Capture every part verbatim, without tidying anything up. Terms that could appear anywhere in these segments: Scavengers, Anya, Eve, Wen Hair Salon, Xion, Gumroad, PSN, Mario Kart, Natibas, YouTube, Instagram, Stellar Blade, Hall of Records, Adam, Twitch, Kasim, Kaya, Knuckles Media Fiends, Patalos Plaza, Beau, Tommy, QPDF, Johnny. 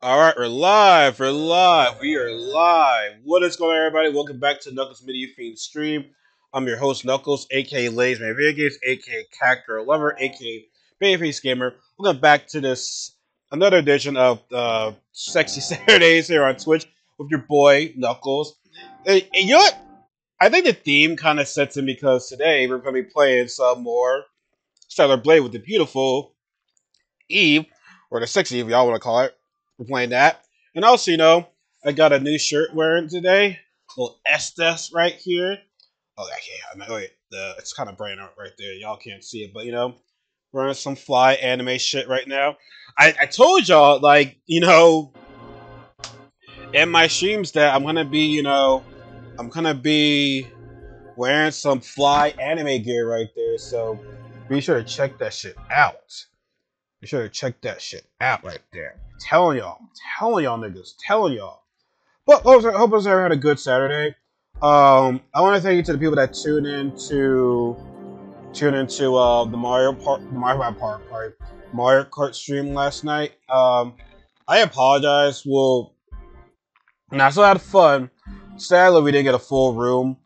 All right, we're live. We're live. We are live. What is going on, everybody? Welcome back to Knuckles Media Fiends stream. I'm your host, Knuckles, aka Lays Man Video Games, aka Cat Girl Lover, aka Babyface Gamer. Welcome back to this another edition of uh, Sexy Saturdays here on Twitch with your boy Knuckles. And, and you know what? I think the theme kind of sets in because today we're going to be playing some more Stellar Blade with the beautiful Eve, or the sexy Eve, y'all want to call it. We're playing that. And also, you know, I got a new shirt wearing today. A little Estes right here. Oh, I can't. I'm not, wait, the, it's kind of bright out right there. Y'all can't see it. But, you know, wearing some fly anime shit right now. I, I told y'all, like, you know, in my streams that I'm going to be, you know, I'm going to be wearing some fly anime gear right there. So be sure to check that shit out. Be sure to check that shit out right there. I'm telling y'all, telling y'all niggas, telling y'all. But well, I hope everyone had a good Saturday. Um, I want to thank you to the people that tune in to tune into uh the Mario Park, Mario Kart, right? Mario Kart stream last night. Um, I apologize. Well, I still had fun. Sadly, we didn't get a full room.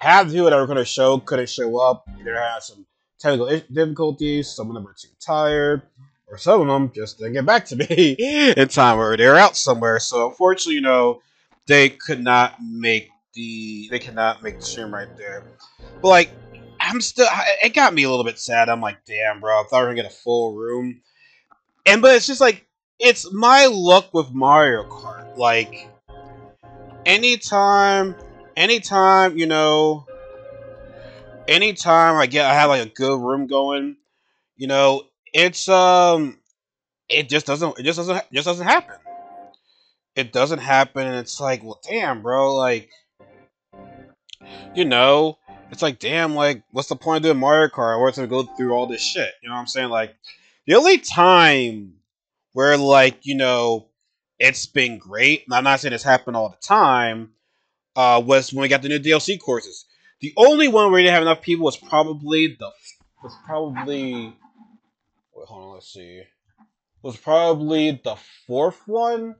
Half the people that were going to show couldn't show up. They had some technical difficulties. Some of them were too tired. Or some of them just didn't get back to me in time, or they're out somewhere. So unfortunately, you know, they could not make the they could not make the stream right there. But like, I'm still, it got me a little bit sad. I'm like, damn, bro, I thought we were gonna get a full room. And but it's just like, it's my luck with Mario Kart. Like, anytime, anytime, you know, anytime I get, I have like a good room going, you know. It's um, it just doesn't, it just doesn't, just doesn't happen. It doesn't happen, and it's like, well, damn, bro, like, you know, it's like, damn, like, what's the point of doing Mario Kart? We're to go through all this shit, you know what I'm saying? Like, the only time where, like, you know, it's been great, and I'm not saying it's happened all the time, uh, was when we got the new D L C courses. The only one where we didn't have enough people was probably the, was probably. Wait, hold on, let's see. It was probably the fourth one?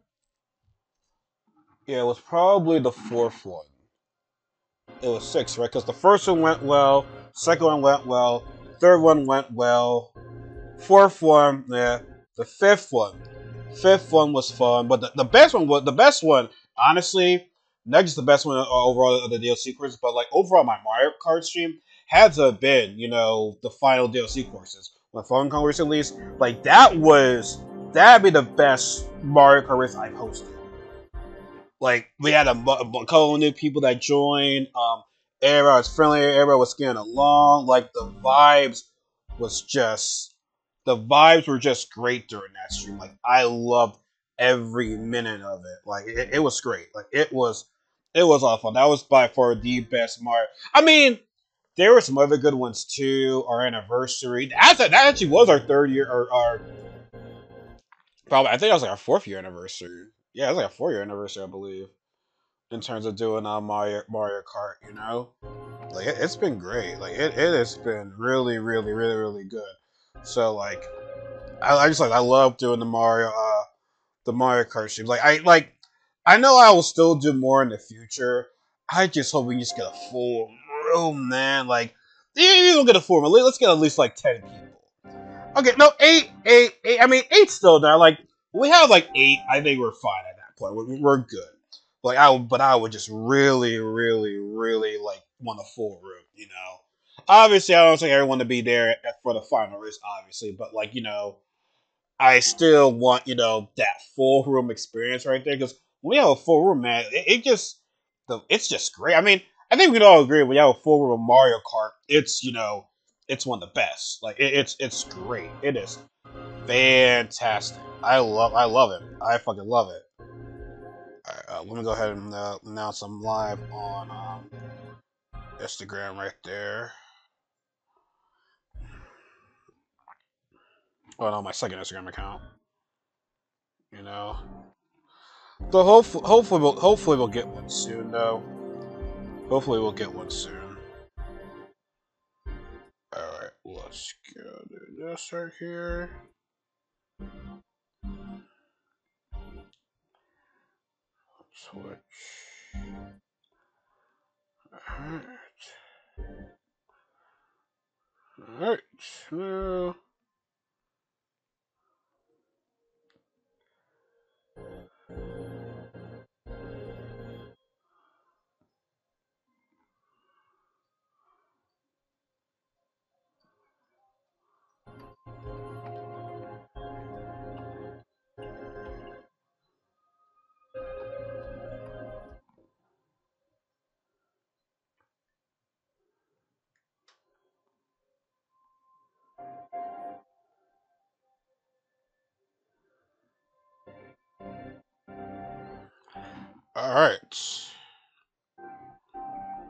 Yeah, it was probably the fourth one. It was six, right? Because the first one went well, second one went well, third one went well, fourth one, yeah, the fifth one. Fifth one was fun, but the, the best one was, the best one, honestly, not just the best one overall of the D L C courses, but like overall my Mario Kart stream had to have been, you know, the final D L C courses. When Fun Kong was released, like that was that'd be the best Mario Kart race I've hosted. Like we had a, a, a couple of new people that joined. Um, everybody was friendly. Everybody was getting along. Like the vibes was just the vibes were just great during that stream. Like I loved every minute of it. Like it, it was great. Like it was it was awful. That was by far the best Mario. I mean. There were some other good ones too. Our anniversary. That actually was our third year, or our probably I think that was like our fourth year anniversary. Yeah, it was like a four year anniversary, I believe, in terms of doing uh, Mario Mario Kart. You know, like it, it's been great. Like it, it has been really, really, really, really good. So like, I, I just like I love doing the Mario uh, the Mario Kart stream. Like I like I know I will still do more in the future. I just hope we can just get a full. Oh man, like you don't get a four, but let's get at least like ten people. Okay, no, eight, eight, eight. I mean, eight's still there. Like we have like eight. I think we're fine at that point. We're, we're good. Like I, but I would just really, really, really like want a full room. You know, obviously I don't think everyone to be there for the final race, obviously. But like you know, I still want you know that full room experience right there because when we have a full room, man, it, it just the it's just great. I mean. I think we can all agree when you have a full room of Mario Kart, it's, you know, it's one of the best. Like, it, it's it's great. It is fantastic. I love I love it. I fucking love it. Alright, uh, let me go ahead and uh, announce I'm live on um, Instagram right there. Oh, no, my second Instagram account. You know. So, hopefully, hopefully, we'll, hopefully we'll get one soon, though. Hopefully we'll get one soon. Alright, let's go do this right here. Switch. Alright. Alright, so... All right,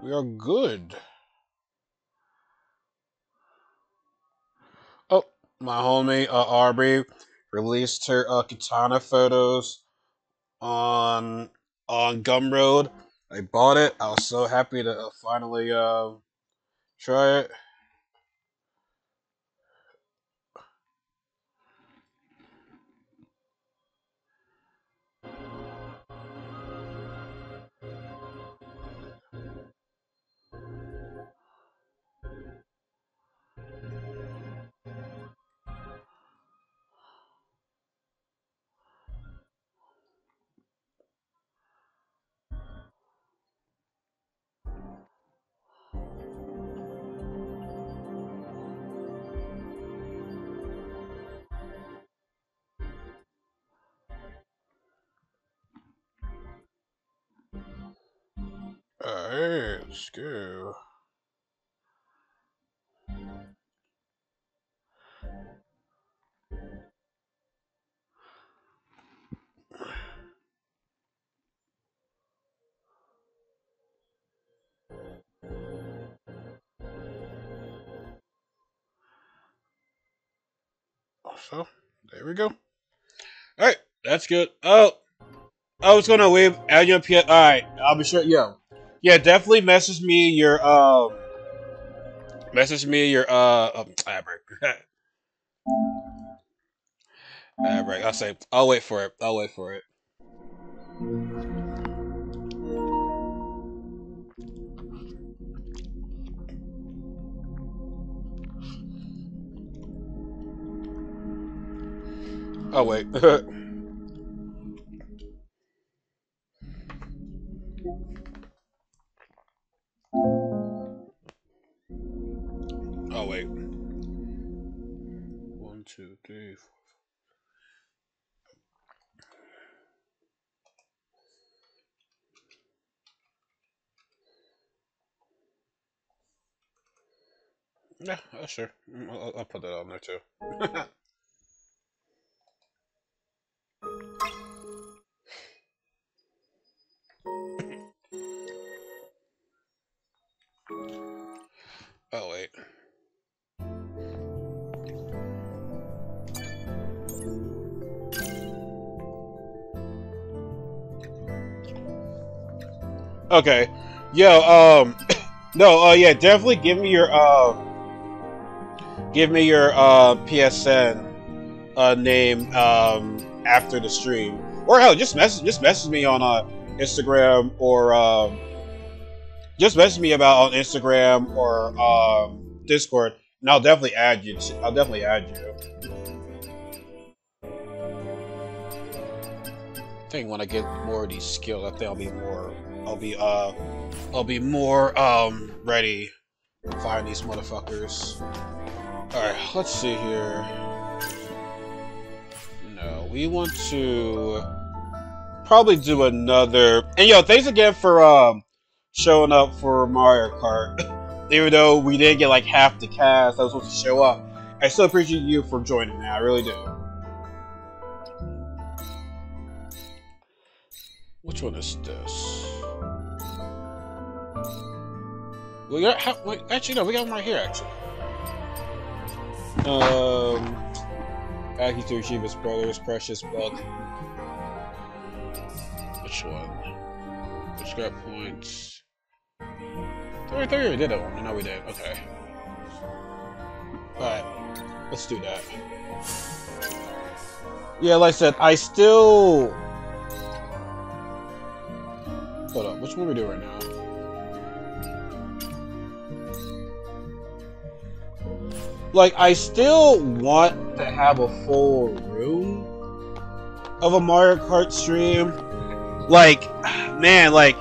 we are good. Oh, my homie uh, Aubrey released her uh, katana photos on on Gumroad. I bought it. I was so happy to uh, finally uh, try it. Alright, let's go. So, there we go. Alright, that's good. Oh, I was gonna leave Anya P. Alright, I'll be sure. Yo. Yeah, definitely message me your, um, message me your, uh, um, ah, break. ah, break. I'll say, I'll wait for it. I'll wait for it. I'll wait. Oh wait. One, two, three, four. Yeah, oh, sure. I'll, I'll put that on there too. Oh wait. Okay, yo, um, no, uh, yeah, definitely give me your, uh, give me your, uh, P S N, uh, name, um, after the stream, or hell, just message, just message me on, uh, Instagram, or, um, just message me about on Instagram, or, um, Discord, and I'll definitely add you, to, I'll definitely add you. I think when I get more of these skills, I think I'll be more... I'll be, uh, I'll be more, um, ready to find these motherfuckers. Alright, let's see here. No, we want to probably do another... And yo, thanks again for, um, showing up for Mario Kart. Even though we didn't get, like, half the cast that was supposed to show up, I still appreciate you for joining me, I really do. Which one is this? We got, how, wait, actually no, we got one right here actually. Um, Aki to achieve his brother's precious bug. Which one? Which got points? I thought we already did that one. No, we did. Okay. All right, let's do that. Yeah, like I said, I still. What do we do right now? Like, I still want to have a full room of a Mario Kart stream. Like, man, like,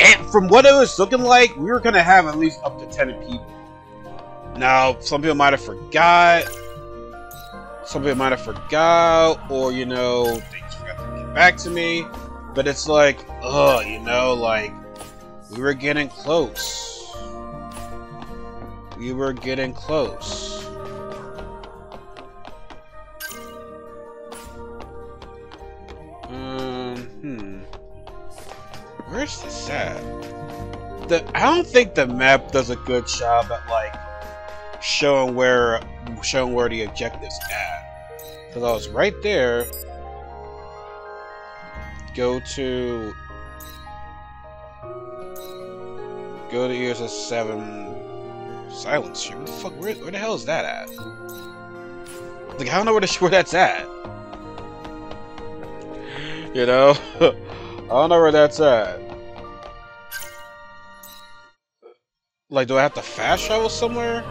and from what it was looking like, we were gonna have at least up to ten people. Now, some people might have forgot. Some people might have forgot, or, you know, they just forgot to get back to me. But it's like, ugh, you know, like, we were getting close. We were getting close. Um, hmm. Where's this at? The, I don't think the map does a good job at, like, showing where showing where the objective's at. Because I was right there. Go to Go to A D O S seven Silence Stream. What the fuck, where, where the hell is that at? Like, I don't know where, the, where that's at. You know? I don't know where that's at. Like, do I have to fast travel somewhere?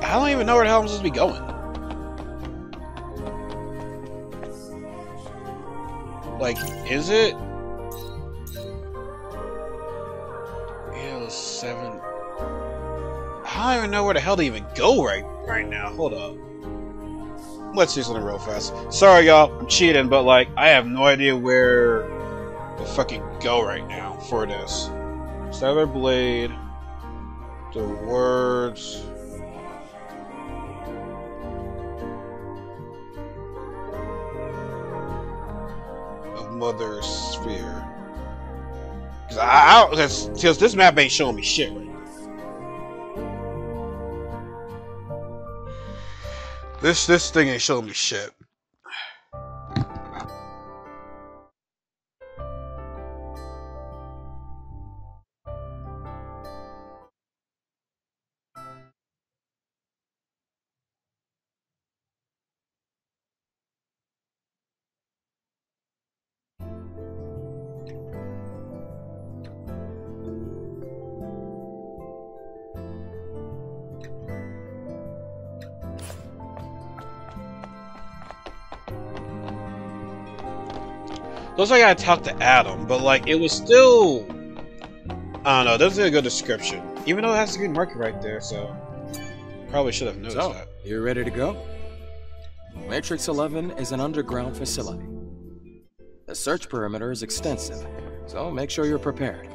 I don't even know where the hell I'm supposed to be going. Like, is it? A D O S seven. I don't even know where the hell to even go right right now. Hold up. Let's do something real fast. Sorry, y'all. I'm cheating, but, like, I have no idea where to fucking go right now for this. Stellar Blade. The words. Mother Sphere. Cause I, I cause, cause this map ain't showing me shit right now. This this thing ain't showing me shit. Looks like I talked to Adam, but, like, it was still, I don't know, doesn't a good description. Even though it has a good market right there, so probably should have noticed so, that. You're ready to go? Matrix eleven is an underground facility. The search perimeter is extensive, so make sure you're prepared.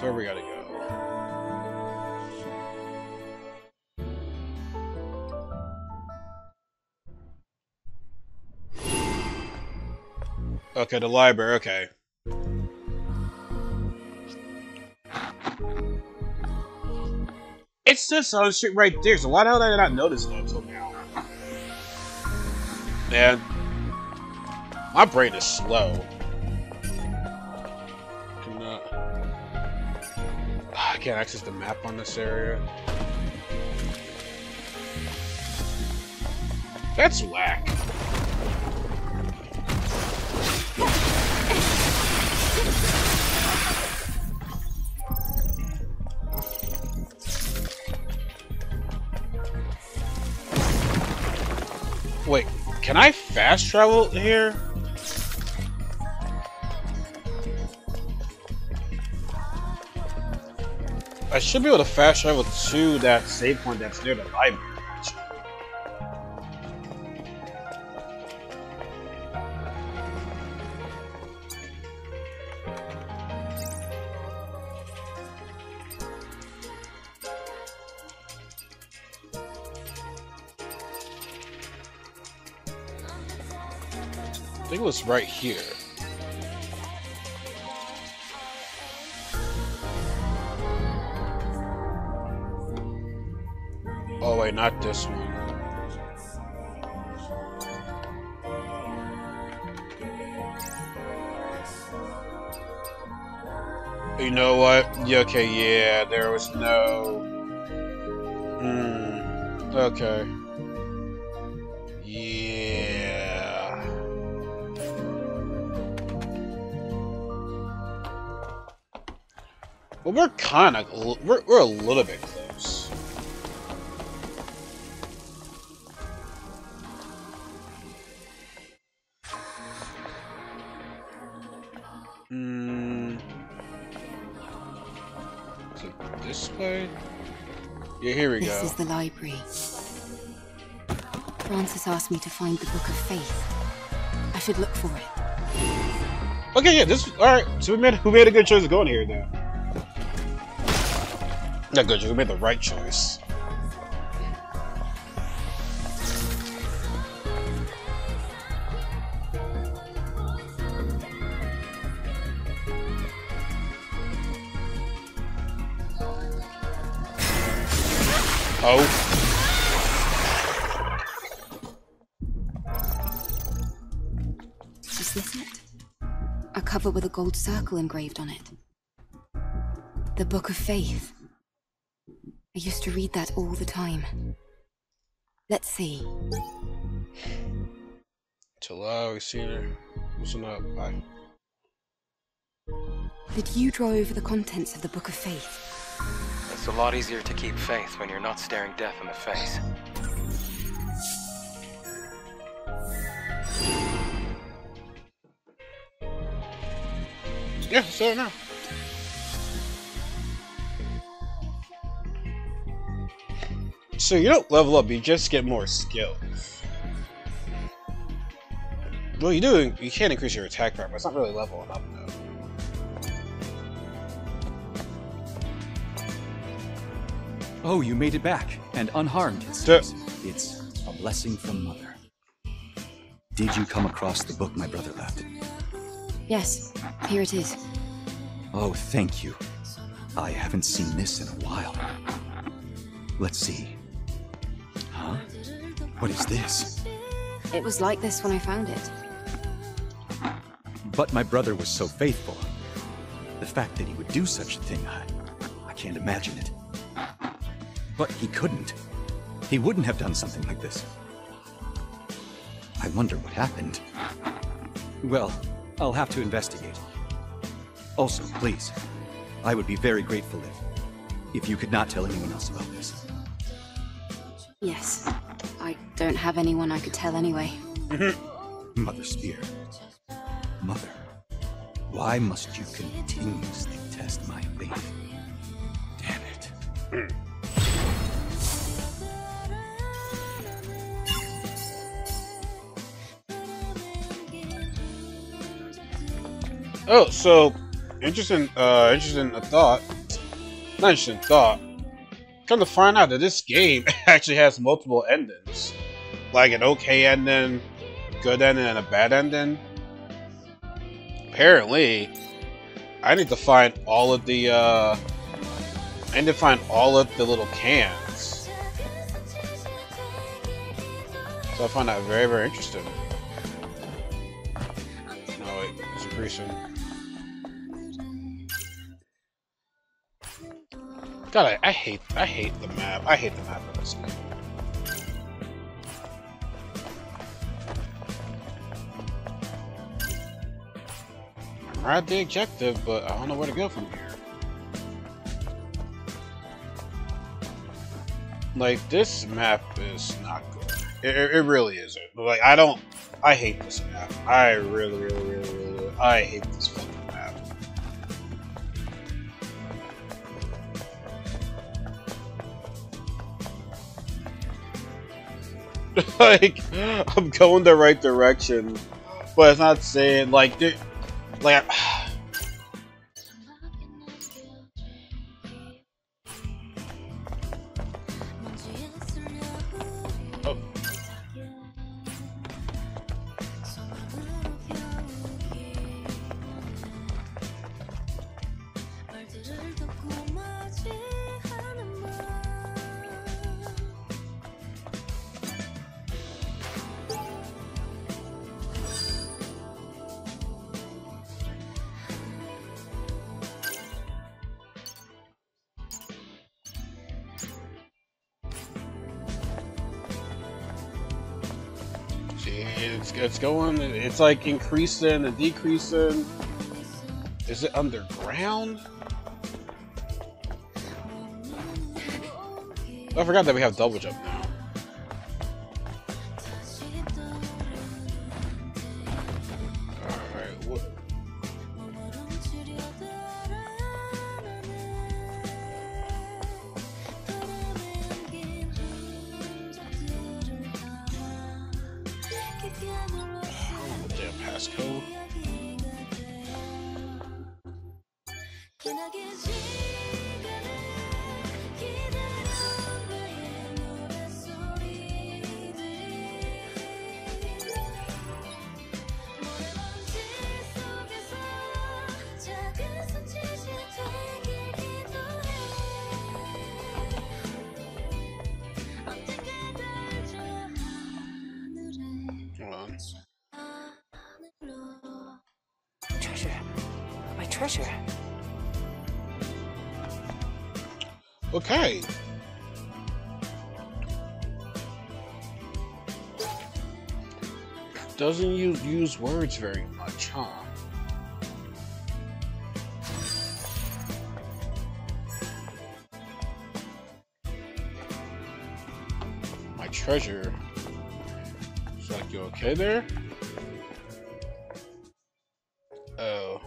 Where we gotta go? Okay, the library, okay. It's this other shit right there, so why the hell did I not notice it until now? Man, my brain is slow. I can't access the map on this area. That's whack. Wait, can I fast travel here? I should be able to fast travel to that save point that's near the library. I think it was right here. Oh wait, not this one. You know what? Yeah, okay, yeah, there was no... Mm, okay. Yeah. Well, we're kind of... We're, we're a little bit close. Mm. Is it this way? Yeah, here we go. This is the library. Francis asked me to find the Book of Faith. I should look for it. Okay, yeah, this. All right, so we made we made a good choice of going here now. Not good choice. We made the right choice. Oh. Is this it? A cover with a gold circle engraved on it. The Book of Faith. I used to read that all the time. Let's see. Till I see her. Listen up. Bye. Did you draw over the contents of the Book of Faith? It's a lot easier to keep faith when you're not staring death in the face. Yeah, so now. So you don't level up, you just get more skills. Well, you do, you can increase your attack power, but it's not really leveling up, though. Oh, you made it back, and unharmed, it seems. It's a blessing from Mother. Did you come across the book my brother left? Yes, here it is. Oh, thank you. I haven't seen this in a while. Let's see. Huh? What is this? It was like this when I found it. But my brother was so faithful. The fact that he would do such a thing, I, I can't imagine it. But he couldn't. He wouldn't have done something like this. I wonder what happened. Well, I'll have to investigate. Also, please, I would be very grateful if, if you could not tell anyone else about this. Yes, I don't have anyone I could tell anyway. Mother Sphere. Mother, why must you continuously test my faith? Damn it. Oh, so interesting. Uh, interesting thought. Not interesting thought. Come to find out that this game actually has multiple endings, like an okay ending, good ending, and a bad ending. Apparently, I need to find all of the. Uh, I need to find all of the little cans. So I find that very, very interesting. No, wait, it's increasing. God, I, I hate, I hate the map. I hate the map of this game. I'm right at the objective, but I don't know where to go from here. Like, this map is not good. It, it, it really isn't. Like, I don't. I hate this map. I really, really, really, really. I hate this fucking map. Like, I'm going the right direction, but it's not saying, like, dude, like, I, oh. it's going, it's like increasing and decreasing. Is it underground? I forgot that we have double jump now. Okay. Doesn't you use words very much, huh? My treasure. It's like, you okay there? Oh.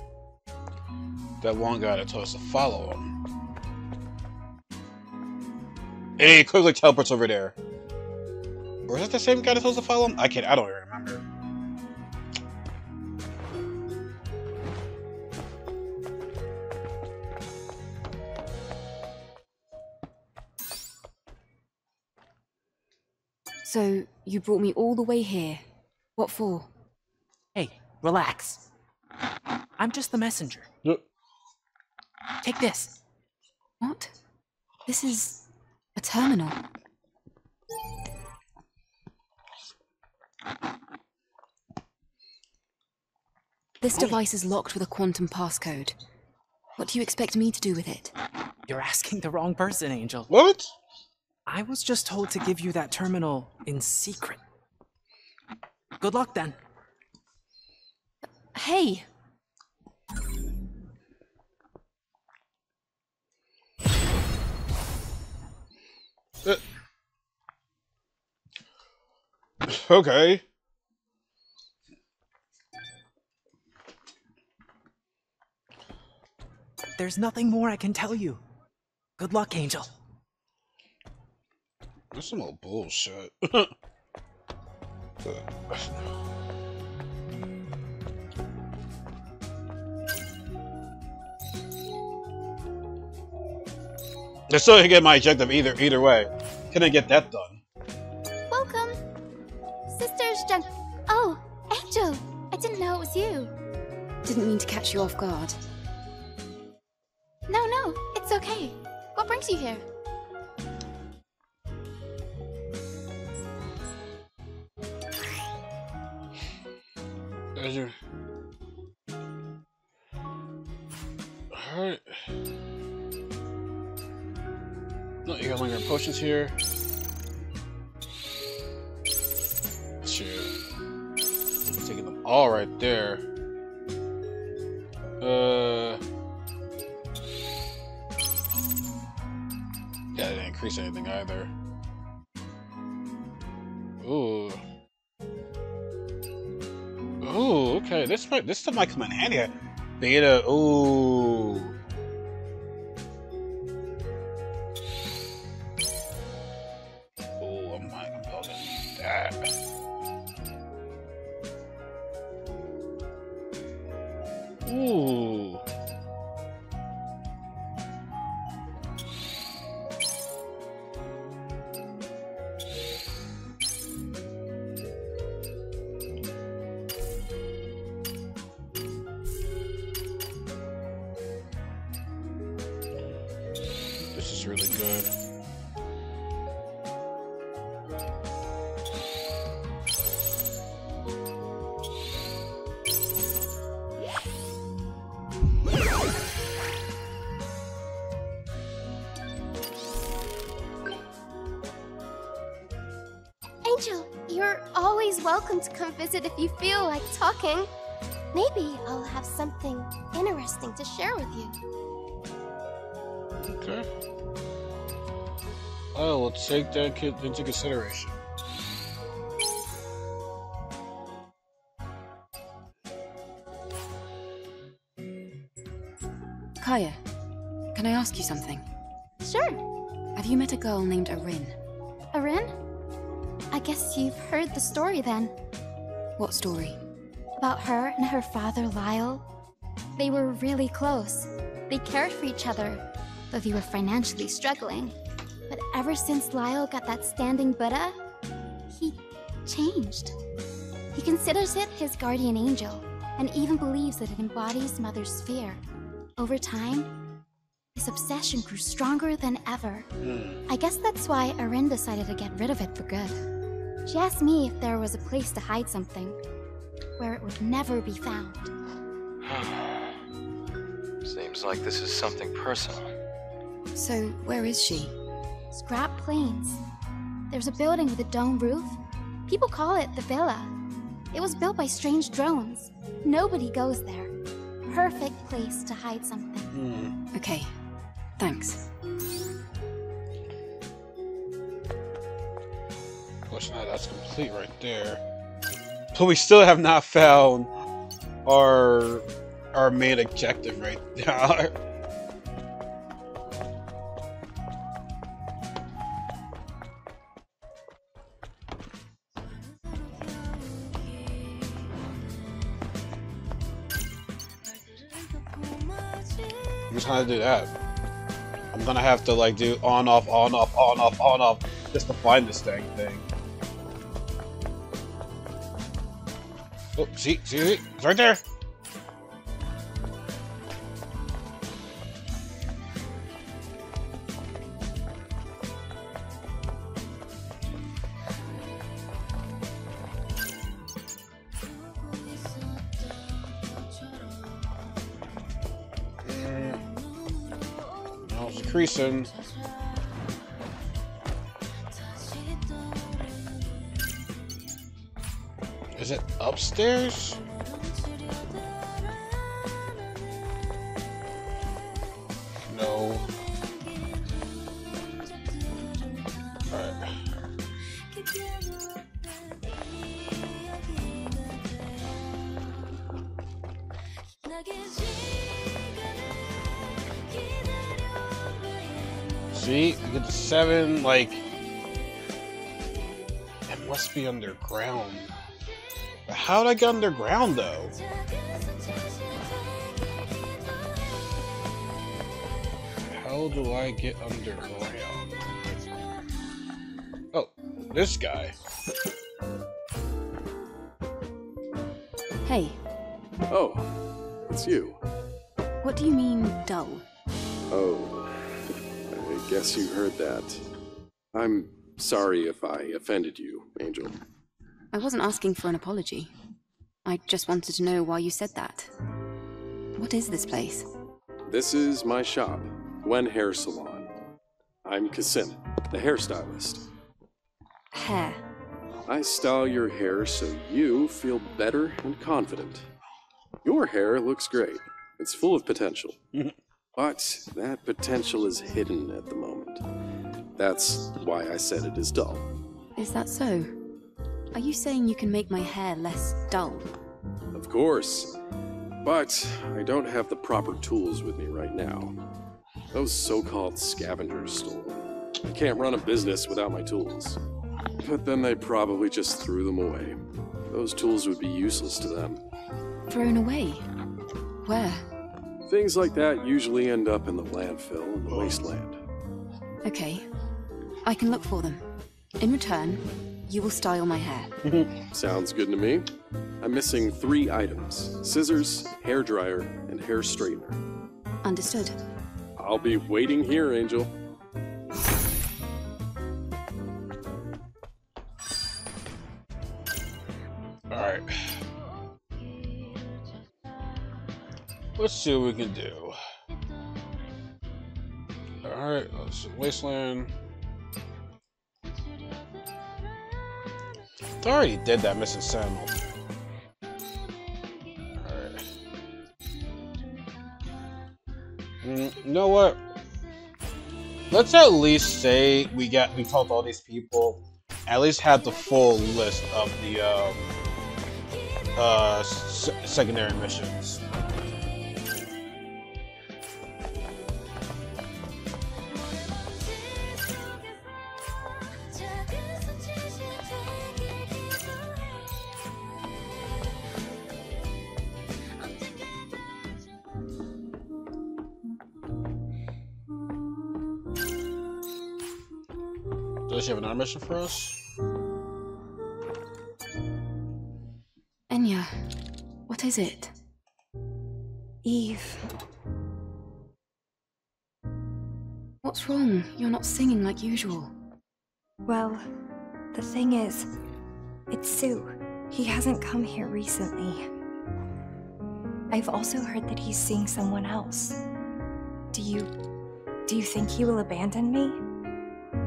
That one guy that told us to follow him. Hey, quickly teleports over there. Or is that the same guy that's supposed to follow him? I can't, I don't even remember. So, you brought me all the way here. What for? Hey, relax. I'm just the messenger. No. Take this. What? This is... a terminal. This device is locked with a quantum passcode. What do you expect me to do with it? You're asking the wrong person, Angel. What? I was just told to give you that terminal in secret. Good luck, then. Hey! Uh, okay. There's nothing more I can tell you. Good luck, Angel. That's some old bullshit. uh, I still can get my objective either either way. Can I get that done? Welcome, sisters. Jun oh, Angel! I didn't know it was you. Didn't mean to catch you off guard. No, no, it's okay. What brings you here? There's your... all right. No, you got lingering potions here. Shoot. Taking them all right there. Uh. Yeah, I didn't increase anything either. Ooh. Ooh, okay. This might, this stuff might come in handy. Beta. Ooh. always welcome to come visit if you feel like talking. Maybe I'll have something interesting to share with you. Okay. I will take that kid into consideration. Kaya, can I ask you something? Sure. Have you met a girl named Arin? Arin? I guess you've heard the story then. What story? About her and her father, Lyle. They were really close. They cared for each other, though they were financially struggling. But ever since Lyle got that standing Buddha, he changed. He considers it his guardian angel, and even believes that it embodies Mother Sphere. Over time, his obsession grew stronger than ever. I guess that's why Arin decided to get rid of it for good. She asked me if there was a place to hide something, where it would never be found. Seems like this is something personal. So, where is she? Scrap Plains. There's a building with a dome roof. People call it the Villa. It was built by strange drones. Nobody goes there. Perfect place to hide something. Mm. Okay, thanks. Unfortunately, that's complete right there. But we still have not found our our main objective right there. How to do that? I'm gonna have to like do on off on off on off on off just to find this dang thing. Oh, see, see, it's right there. Increasing. Is it upstairs? No. All right. See, you get the seven, like, it must be underground. But how did I get underground, though? How do I get underground? Oh, this guy. Hey. Oh, it's you. What do you mean, dull? Oh. Guess you heard that. I'm sorry if I offended you, Angel. I wasn't asking for an apology. I just wanted to know why you said that. What is this place? This is my shop, Wen Hair Salon. I'm Kasim, the hairstylist. Hair? I style your hair so you feel better and confident. Your hair looks great. It's full of potential. But that potential is hidden at the moment. That's why I said it is dull. Is that so? Are you saying you can make my hair less dull? Of course. But I don't have the proper tools with me right now. Those so-called scavengers stole them. I can't run a business without my tools. But then they probably just threw them away. Those tools would be useless to them. Thrown away? Where? Things like that usually end up in the landfill and the wasteland. Okay. I can look for them. In return, you will style my hair. Sounds good to me. I'm missing three items. Scissors, hairdryer, and hair straightener. Understood. I'll be waiting here, Angel. Alright. Let's see what we can do. Alright, let's see. Wasteland. I already did that, Missus Samuel. Alright. Mm, you know what? Let's at least say we got we talked to all these people. At least have the full list of the um, uh, s secondary missions. Does she have another mission for us? Anya, what is it? Eve. What's wrong? You're not singing like usual. Well, the thing is, it's Sue. He hasn't come here recently. I've also heard that he's seeing someone else. Do you... do you think he will abandon me?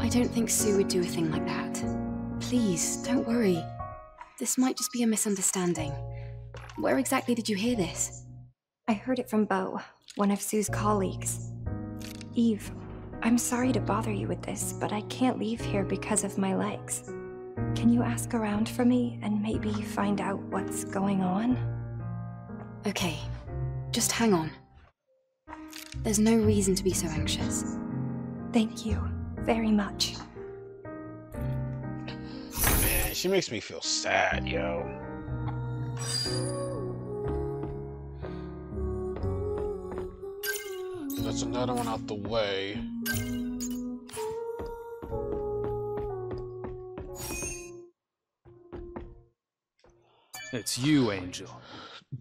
I don't think Sue would do a thing like that. Please, don't worry. This might just be a misunderstanding. Where exactly did you hear this? I heard it from Beau, one of Sue's colleagues. Eve, I'm sorry to bother you with this, but I can't leave here because of my legs. Can you ask around for me and maybe find out what's going on? Okay, just hang on. There's no reason to be so anxious. Thank you. Very much. Man, she makes me feel sad, yo. That's another one out the way. It's you, Angel.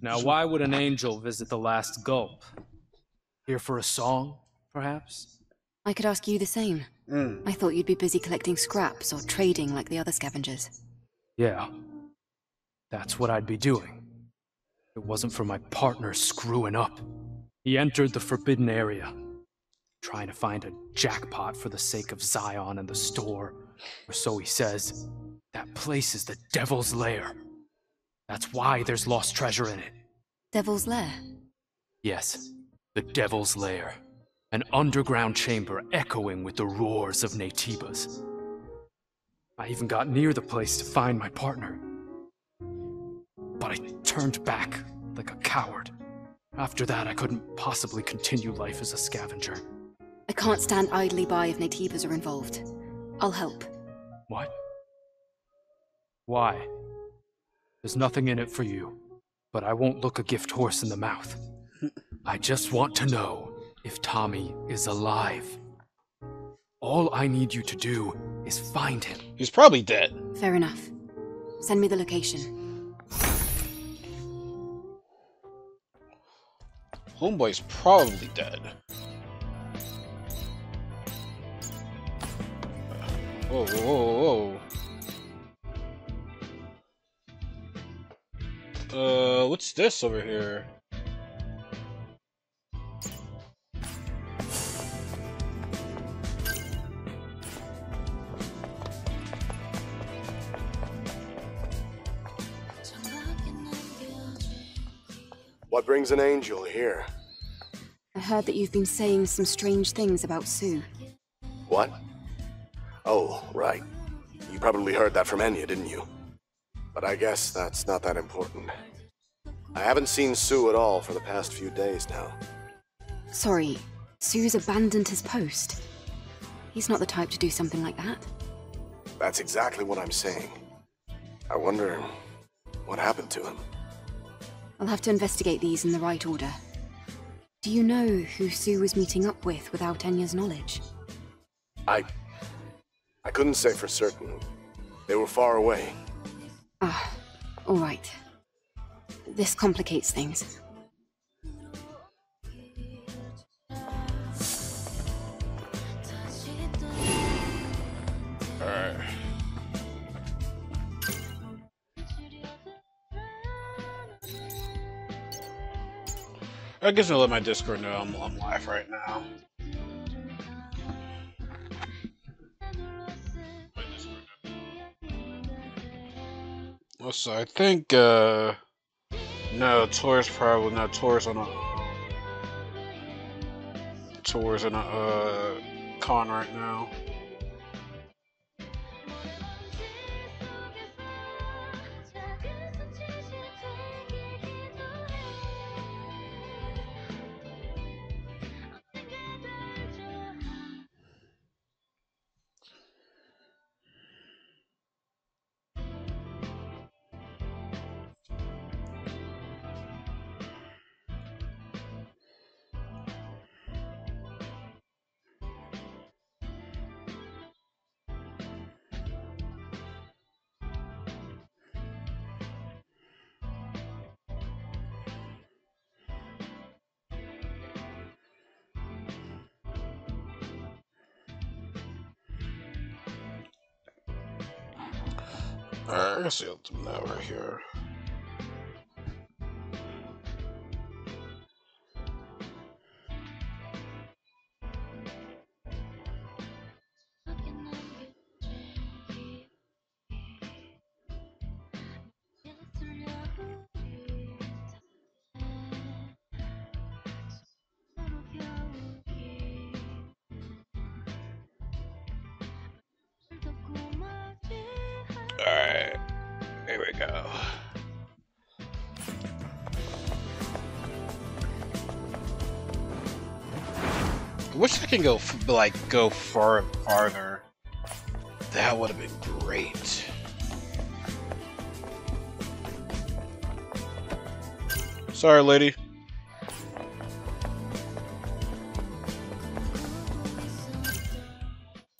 Now, why would an angel visit the last gulp? Here for a song, perhaps? I could ask you the same. Mm. I thought you'd be busy collecting scraps or trading like the other scavengers. Yeah. That's what I'd be doing. If it wasn't for my partner screwing up. He entered the forbidden area, trying to find a jackpot for the sake of Xion and the store. Or so he says. That place is the Devil's Lair. That's why there's lost treasure in it. Devil's Lair? Yes. The Devil's Lair. An underground chamber echoing with the roars of Natibas. I even got near the place to find my partner. But I turned back like a coward. After that, I couldn't possibly continue life as a scavenger. I can't stand idly by if Natibas are involved. I'll help. What? Why? There's nothing in it for you, but I won't look a gift horse in the mouth. I just want to know if Tommy is alive. All I need you to do is find him. He's probably dead. Fair enough. Send me the location. Homeboy's probably dead. Whoa, whoa, whoa, whoa. Uh, what's this over here? What brings an angel here? I heard that you've been saying some strange things about Sue. What? Oh, right. You probably heard that from Anya, didn't you? But I guess that's not that important. I haven't seen Sue at all for the past few days now. Sorry, Sue's abandoned his post. He's not the type to do something like that. That's exactly what I'm saying. I wonder what happened to him. I'll have to investigate these in the right order. Do you know who Sue was meeting up with without Anya's knowledge? I... I couldn't say for certain. They were far away. Ah, all right. This complicates things. All right. I guess I'll let my Discord know I'm, I'm live right now. My Discord. So I think, uh, no, Taurus probably not. Taurus on a, Taurus on a, uh, con right now. Alright, I guess I'll do that right here. Can go f like go far farther. That would have been great. Sorry, lady.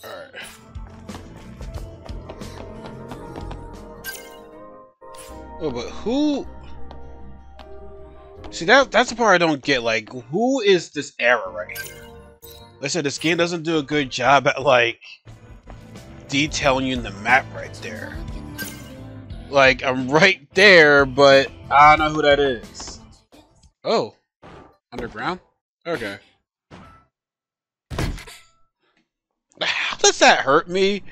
Alright. Oh, but who? See, that that's the part I don't get. Like, who is this error right here? Like I said, this game doesn't do a good job at, like, detailing you in the map right there. Like, I'm right there, but I don't know who that is. Oh. Underground? Okay. How does that hurt me?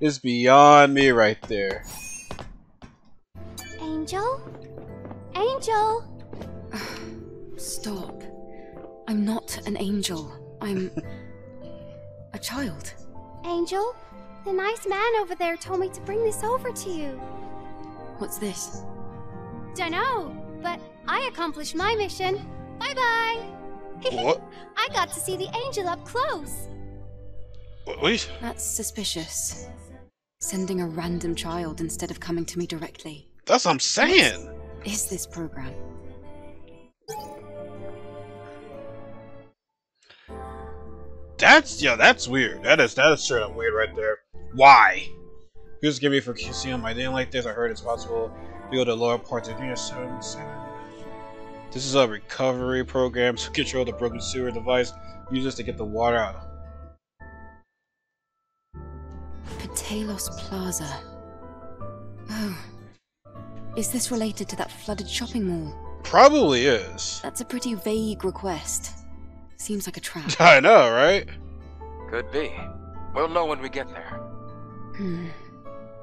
It's beyond me right there. Angel? Angel! Stop. I'm not an angel. I'm a child. Angel, the nice man over there told me to bring this over to you. What's this? Dunno, but I accomplished my mission. Bye-bye. What? I got to see the angel up close. Wait. That's suspicious. Sending a random child instead of coming to me directly. That's what I'm saying. What is this program? That's, yeah, that's weird. That is, that is straight up weird right there. Why? You just give me for Xion. I didn't like this. I heard it's possible to go to lower parts of the seven center. This is a recovery program to control the broken sewer device. Use this to get the water out. Patalos Plaza. Oh. Is this related to that flooded shopping mall? Probably is. That's a pretty vague request. Seems like a trap. I know, right? Could be. We'll know when we get there. Hmm.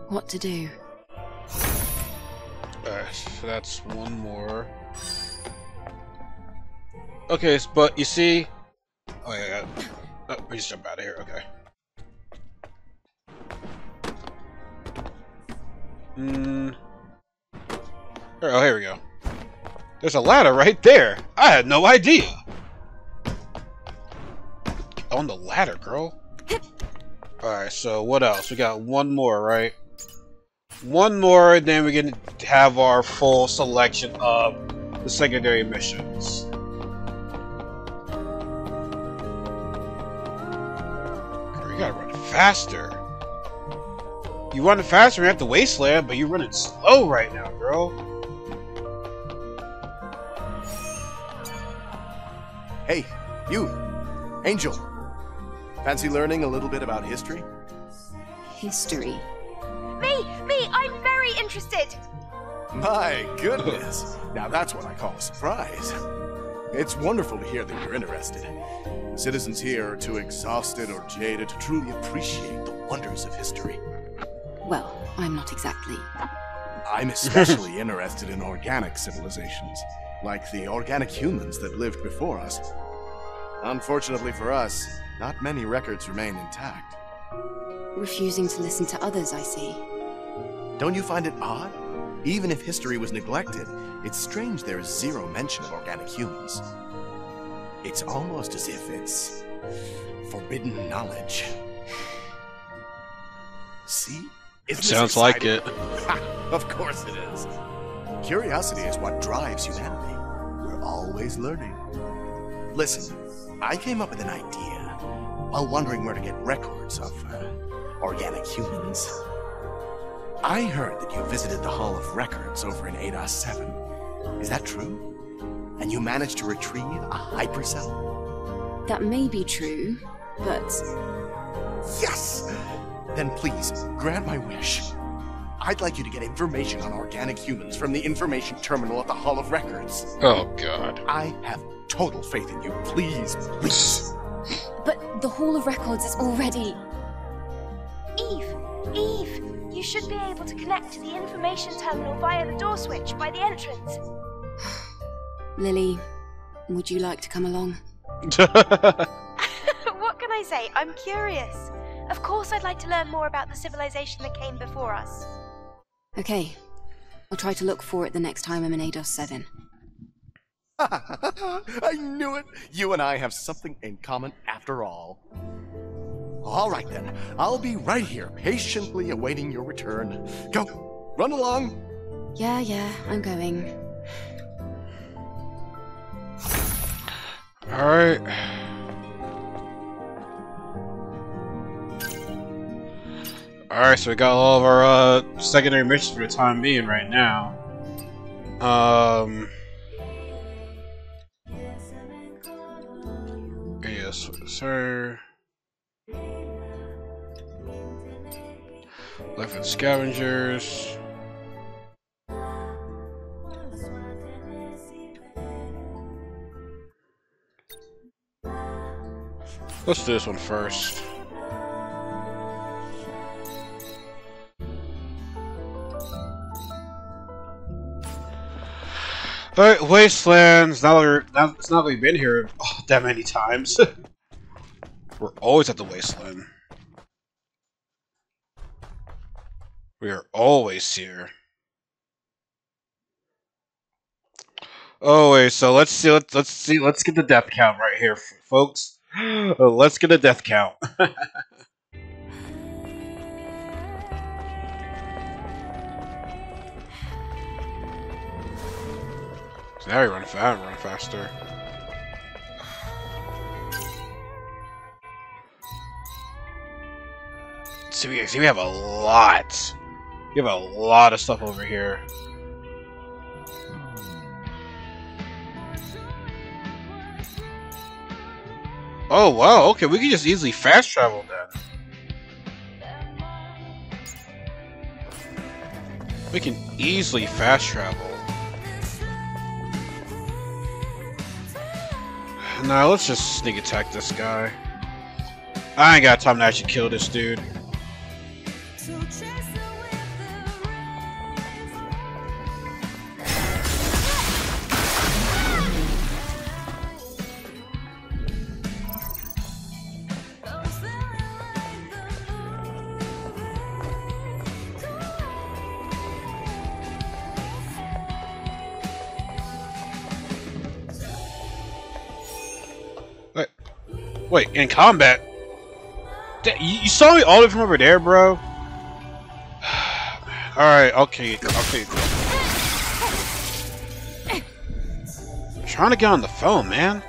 What to do? Alright, so that's one more. Okay, but you see... Oh, yeah, yeah. Oh, we just jump out of here, okay. Hmm. Oh, here we go. There's a ladder right there! I had no idea! On the ladder, girl. Alright, so what else? We got one more, right? One more, then we can have our full selection of the secondary missions. We gotta run faster. You run faster, you're at the wasteland, but you're running slow right now, girl. Hey, you, Angel. Fancy learning a little bit about history? History. Me! Me! I'm very interested! My goodness! Now that's what I call a surprise. It's wonderful to hear that you're interested. The citizens here are too exhausted or jaded to truly appreciate the wonders of history. Well, I'm not exactly. I'm especially interested in organic civilizations, like the organic humans that lived before us. Unfortunately for us, not many records remain intact. Refusing to listen to others, I see. Don't you find it odd? Even if history was neglected, it's strange there is zero mention of organic humans. It's almost as if it's forbidden knowledge. See? Isn't this exciting? Sounds like it. Of course it is. Curiosity is what drives humanity. We're always learning. Listen, I came up with an idea while wondering where to get records of uh, organic humans. I heard that you visited the Hall of Records over in A D O S seven. Is that true? And you managed to retrieve a hypercell? That may be true, but... Yes! Then please, grant my wish. I'd like you to get information on organic humans from the information terminal at the Hall of Records. Oh, God. I have total faith in you. Please, please. But the Hall of Records is already... Eve! Eve! You should be able to connect to the information terminal via the door switch by the entrance. Lily, would you like to come along? What can I say? I'm curious. Of course I'd like to learn more about the civilization that came before us. Okay. I'll try to look for it the next time I'm in A D O S seven. I knew it! You and I have something in common after all. All right then. I'll be right here, patiently awaiting your return. Go! Run along! Yeah, yeah, I'm going. All right. All right, so we got all of our uh, secondary missions for the time being right now. Um. Yes, sir. Left with scavengers. Let's do this one first. Alright, Wastelands. Now that, we're, now, it's not that we've been here oh, that many times. We're always at the Wasteland. We are always here. Oh wait, so let's see. Let's, let's see. Let's get the death count right here, folks. Let's get a death count. So now we run fast, run faster. See, we, see, we have a lot. We have a lot of stuff over here. Oh wow, okay, we can just easily fast travel then. We can easily fast travel. Nah, let's just sneak attack this guy. I ain't got time to actually kill this dude. Wait, in combat? You saw me all the way from over there, bro? Alright, okay, okay. I'm trying to get on the phone, man.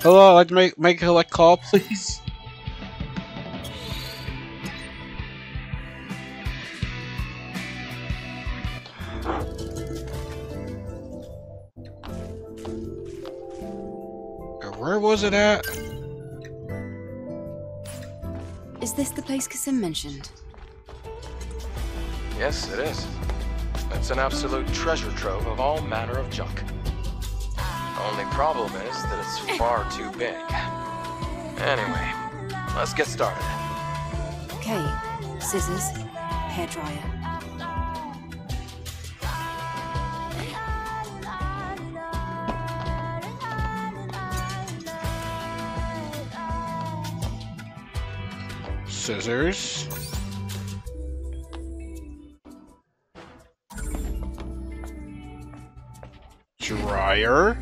Hello, I'd like to make, make a collect call, please. Where was it at? Is this the place Kasim mentioned? Yes, it is. It's an absolute treasure trove of all manner of junk. Only problem is that it's far too big. Anyway, let's get started. Okay, scissors. hairdryer. Scissors. Dryer.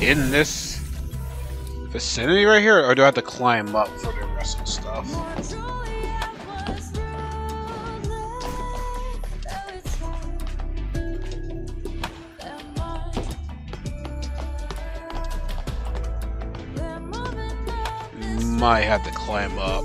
In this vicinity right here, or do I have to climb up for the rest of the stuff? Might have to climb up.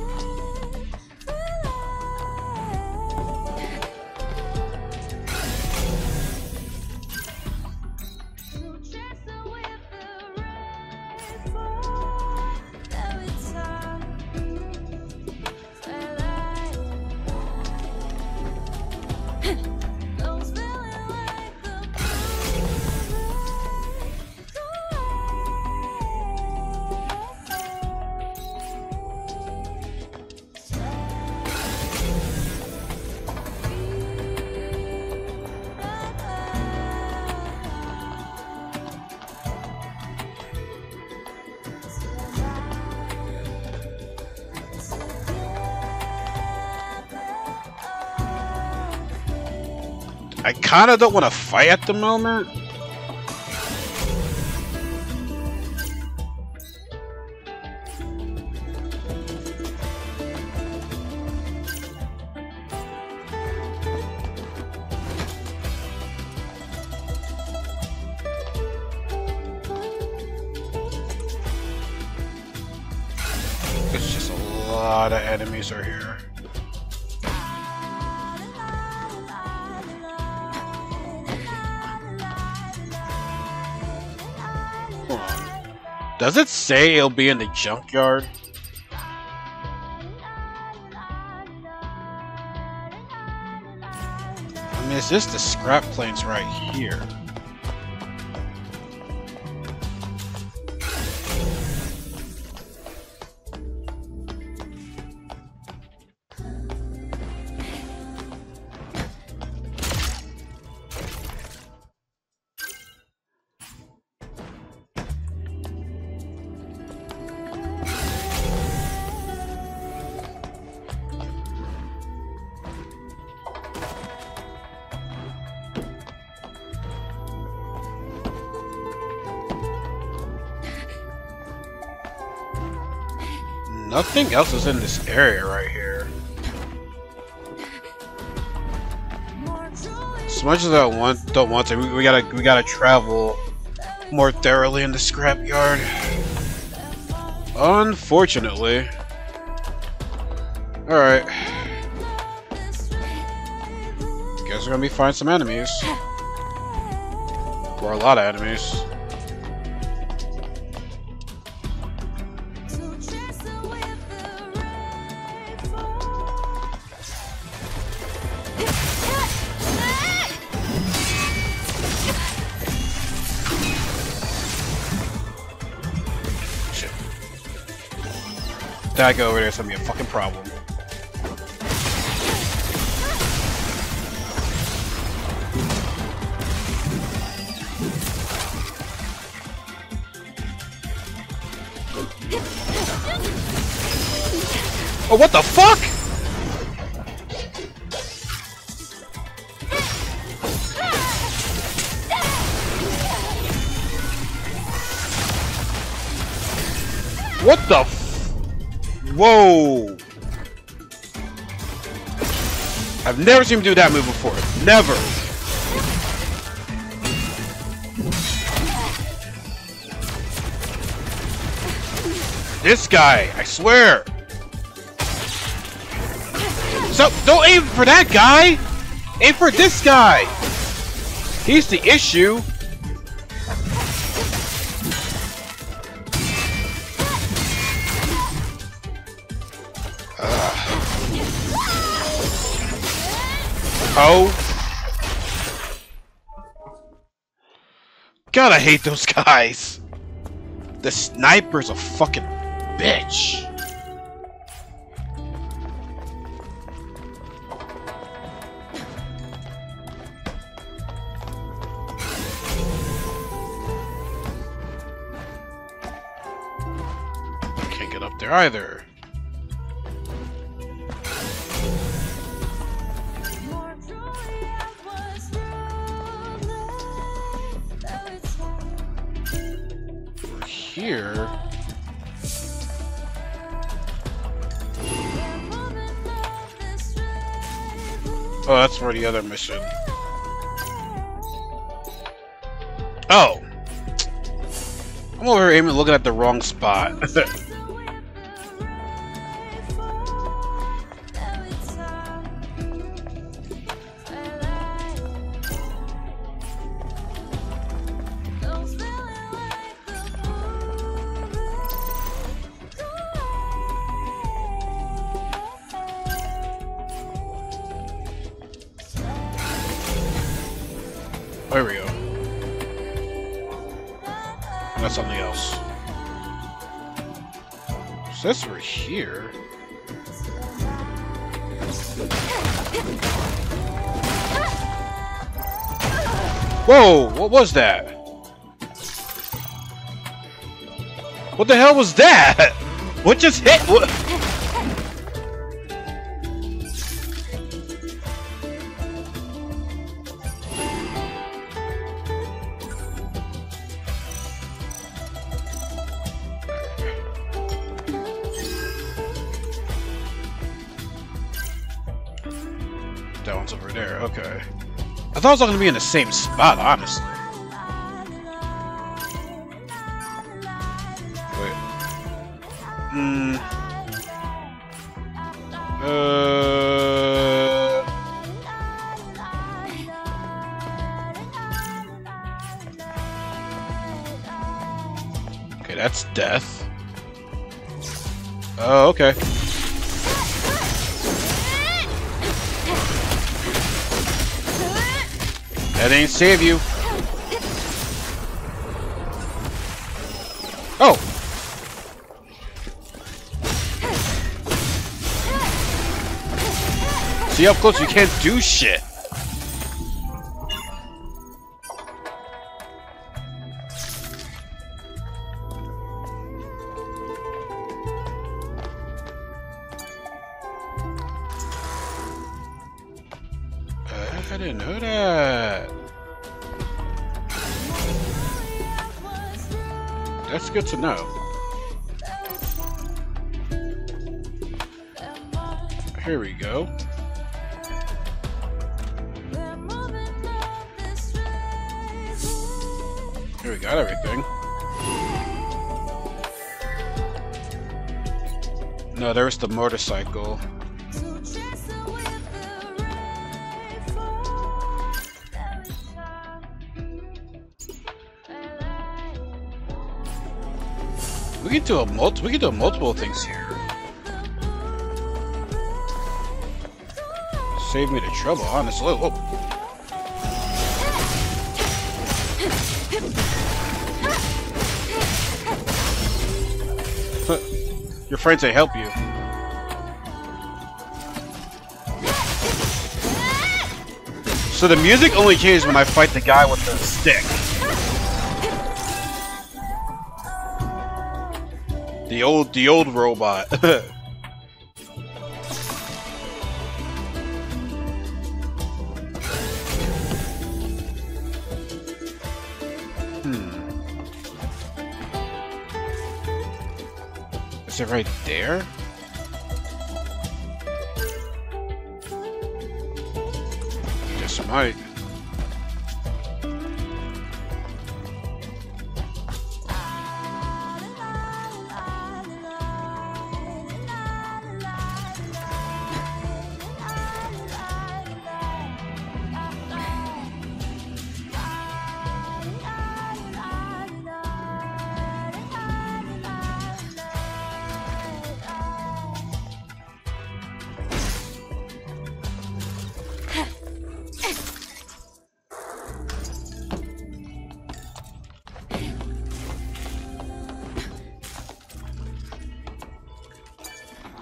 I kinda don't wanna fight at the moment. It's just a lot of enemies right here. Does it say it'll be in the junkyard? I mean, it's just the scrap planes right here. Nothing else is in this area right here. As much as I want, don't want to, we, we gotta, we gotta travel more thoroughly in the scrapyard. Unfortunately. All right. Guess we're gonna be finding some enemies, or a lot of enemies. I go over there, it's gonna be a fucking problem. Oh, what the fuck? What the fuck? Whoa! I've never seen him do that move before. Never! This guy, I swear! So, don't aim for that guy! Aim for this guy! He's the issue. Ugh. Oh. God, I hate those guys. The sniper's a fucking bitch. Either. We're here. Oh, that's for the other mission. Oh! I'm over here aiming, looking at the wrong spot. Here. Whoa, what was that? What the hell was that? What just hit? What? I thought it was all gonna be in the same spot, honestly. Wait. Hmm. Uh. Okay, that's death. Oh, okay. That ain't save you. Oh! See up close, you can't do shit. Good to know. Here we go. Here we got everything. No, there's the motorcycle. We can do a multi we can do multiple things here. Save me the trouble, honestly. Whoa. Huh. Your friends ain't help you. So the music only changes when I fight the guy with the stick. The old, the old robot. Hmm. Is it right there? Guess it might.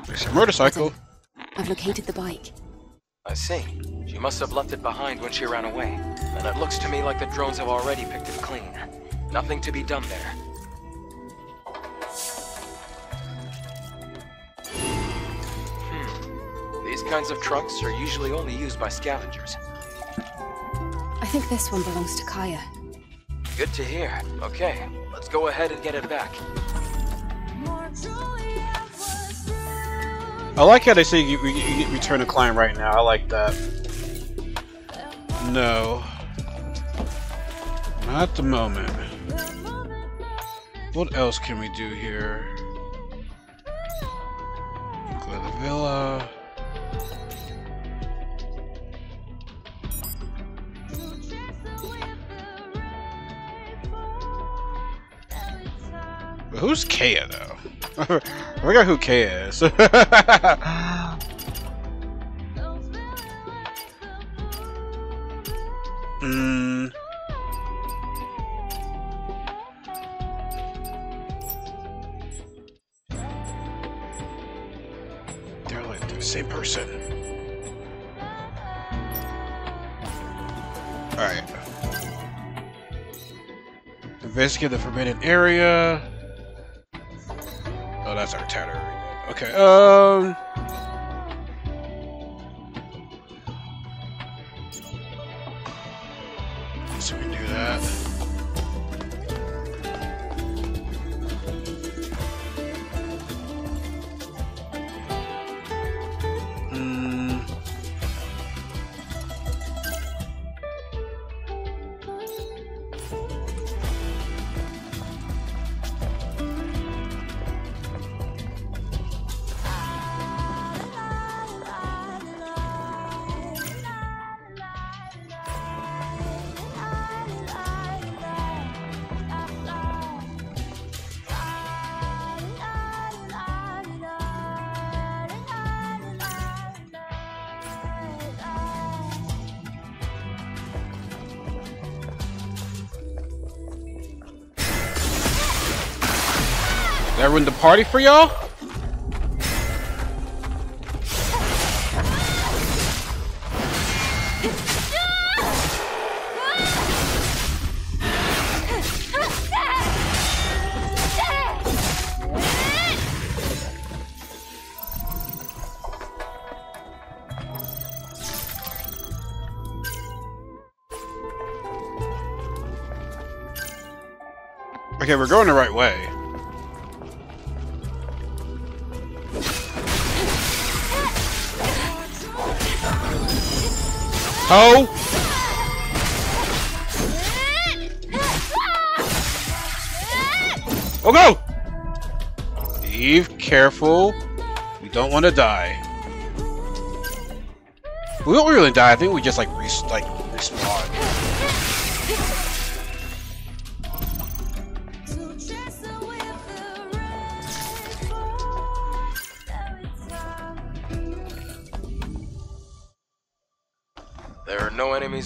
There's a motorcycle. I've located the bike. I see. She must have left it behind when she ran away. And it looks to me like the drones have already picked it clean. Nothing to be done there. Hmm. These kinds of trucks are usually only used by scavengers. I think this one belongs to Kaya. Good to hear. Okay, let's go ahead and get it back. I like how they say you, you, you return a client right now. I like that. No. Not the moment. What else can we do here? Go to the villa. But who's Kaya though? I forgot who Kaya is. mm. They're like the same person. Alright. Investigate the forbidden area. Oh, that's our tether. Okay, um... so we can do that. Mm. That ruined the party for y'all? Okay, we're going the right way. Oh! Oh go! Eve, careful. We don't want to die. We don't really die. I think we just like re like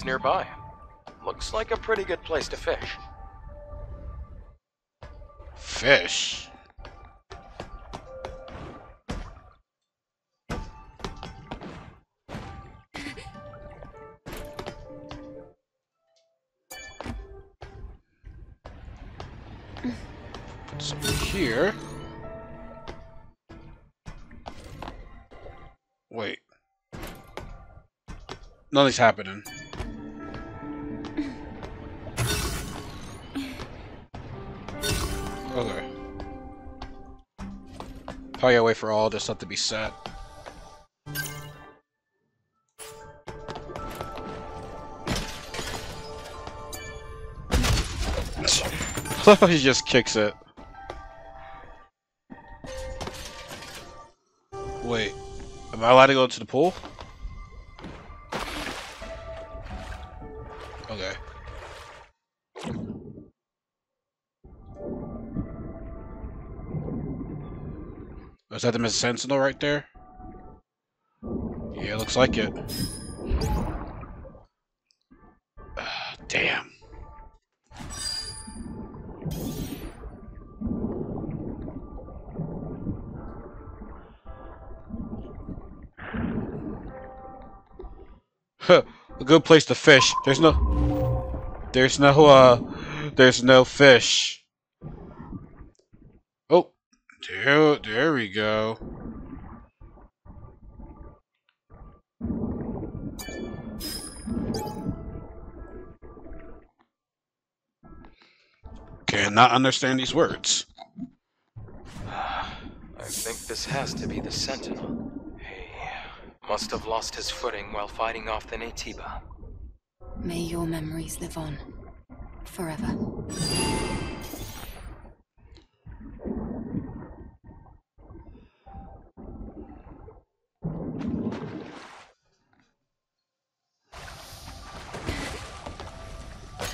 nearby. Looks like a pretty good place to fish. Fish? Put some here. Wait. Nothing's happening. Okay. Probably gotta wait for all this stuff to be set. He just kicks it. Wait, am I allowed to go to the pool? Okay. Is that the Miss Sentinel right there? Yeah, looks like it. Uh, damn. Huh, a good place to fish. There's no... There's no, uh... There's no fish. Oh. There, there we go. Cannot understand these words. I think this has to be the Sentinel. He must have lost his footing while fighting off the Natiba. May your memories live on. Forever.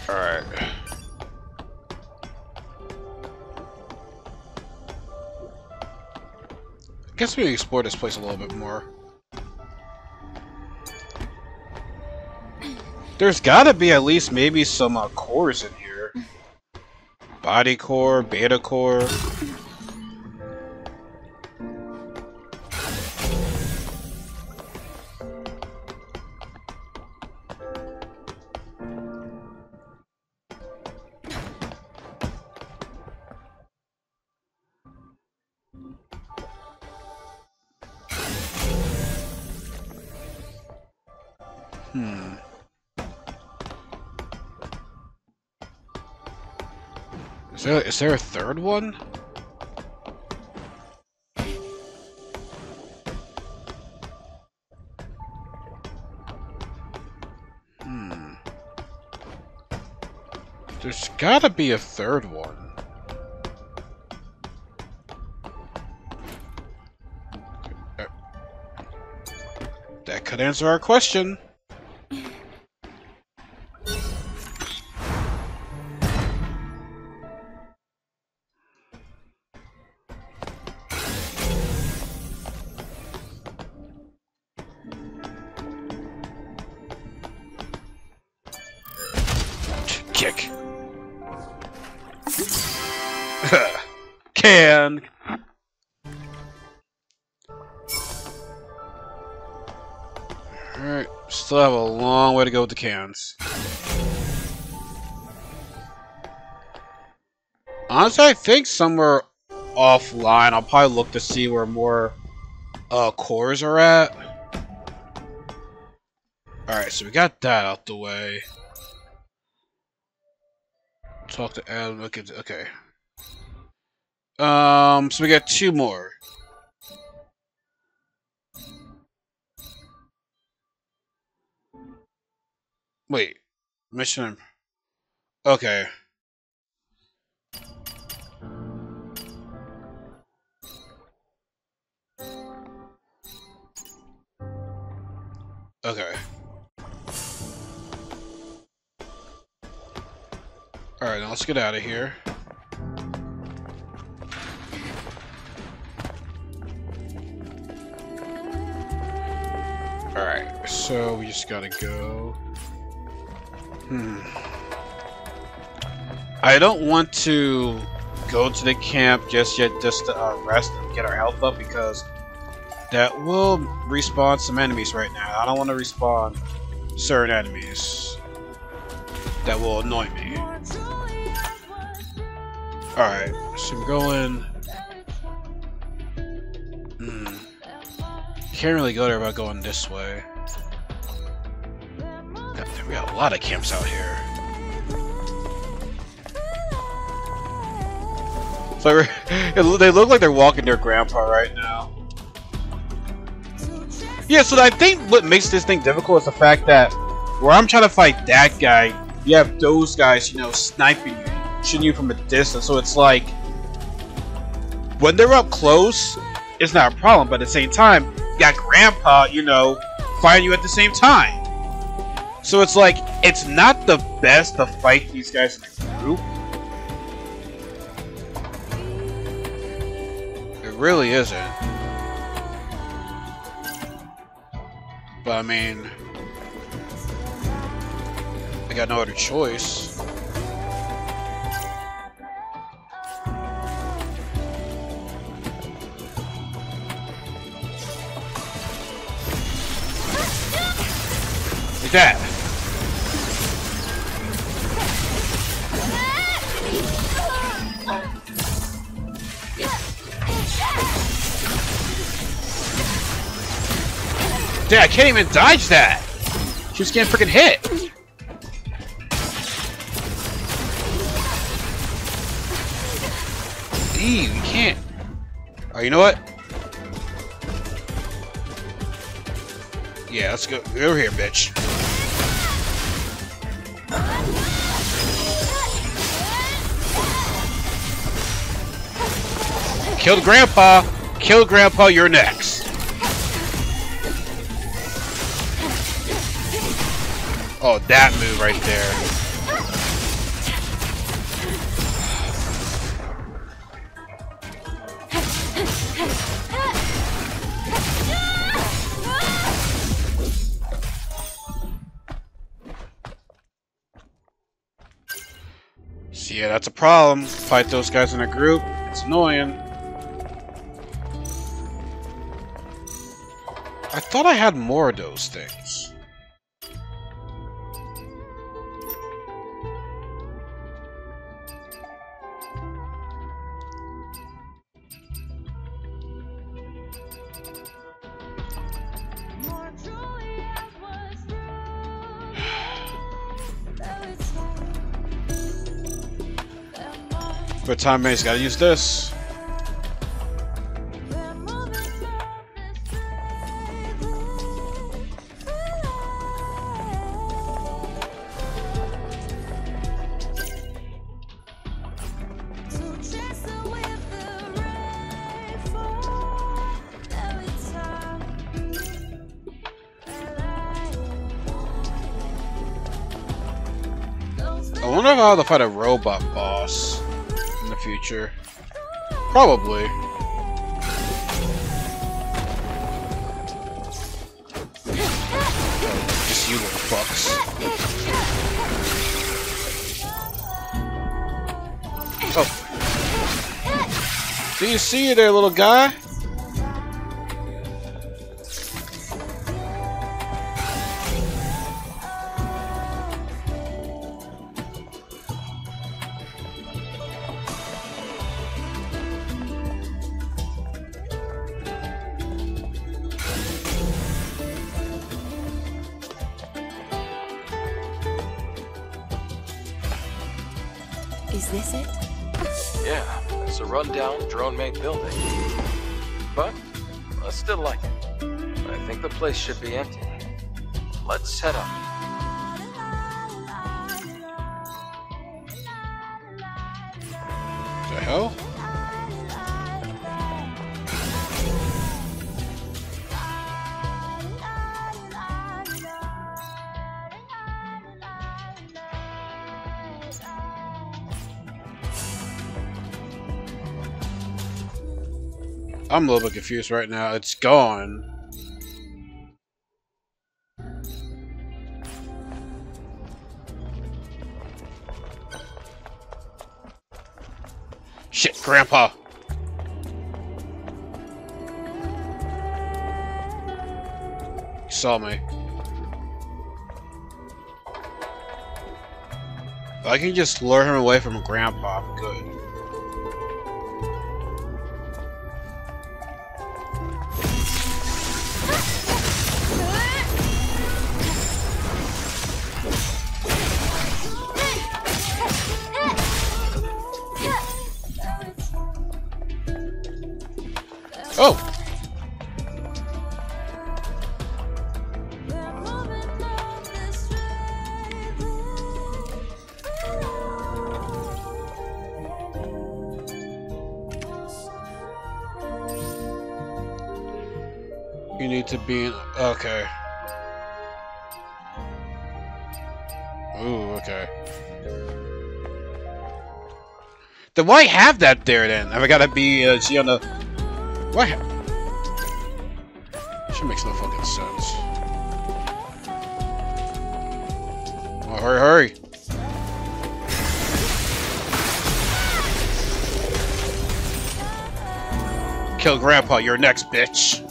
Alright. Guess we explore this place a little bit more. There's gotta be at least maybe some uh, cores in here. Body core, beta core. Hmm. Is there, is there a third one? Hmm. There's gotta be a third one. That could answer our question. Still have a long way to go with the cans. Honestly, I think somewhere offline, I'll probably look to see where more uh, cores are at. Alright, so we got that out the way. Talk to Adam. Okay. Um, so we got two more. Wait, mission. Okay. Okay. All right, now let's get out of here. All right, so we just gotta go. Hmm. I don't want to go to the camp just yet just to uh, rest and get our health up because that will respawn some enemies right now. I don't want to respawn certain enemies that will annoy me. Alright, so I'm going... Hmm. Can't really go there without going this way. We got a lot of camps out here. So they look like they're walking their grandpa right now. Yeah, so I think what makes this thing difficult is the fact that where I'm trying to fight that guy, you have those guys, you know, sniping you, shooting you from a distance. So it's like, when they're up close, it's not a problem. But at the same time, you got grandpa, you know, fighting you at the same time. So it's like, it's not the best to fight these guys in a group. It really isn't. But I mean... I got no other choice. Like that. Yeah, I can't even dodge that. She's getting freaking hit. Eve, you can't. Oh, you know what? Yeah, let's go over here, bitch. Killed Grandpa. Kill Grandpa. You're next. Oh, that move right there. So yeah, that's a problem. Fight those guys in a group. It's annoying. I thought I had more of those things. But time base, gotta use this. I wonder if I'll have to fight a robot boss. Future. Probably. Just you little fucks. Oh. Do you see you there, little guy? Building, but I still like it. I think the place should be empty. Let's head up. The hell? I'm a little bit confused right now. It's gone. Shit, Grandpa. He saw me. If I can just lure him away from Grandpa, I'm good. Oh! You need to be in... Okay. Ooh, okay. Then why have that there then? Have I gotta be uh, G on the... What? She makes no fucking sense. Oh, hurry, hurry! Kill Grandpa, you're next, bitch.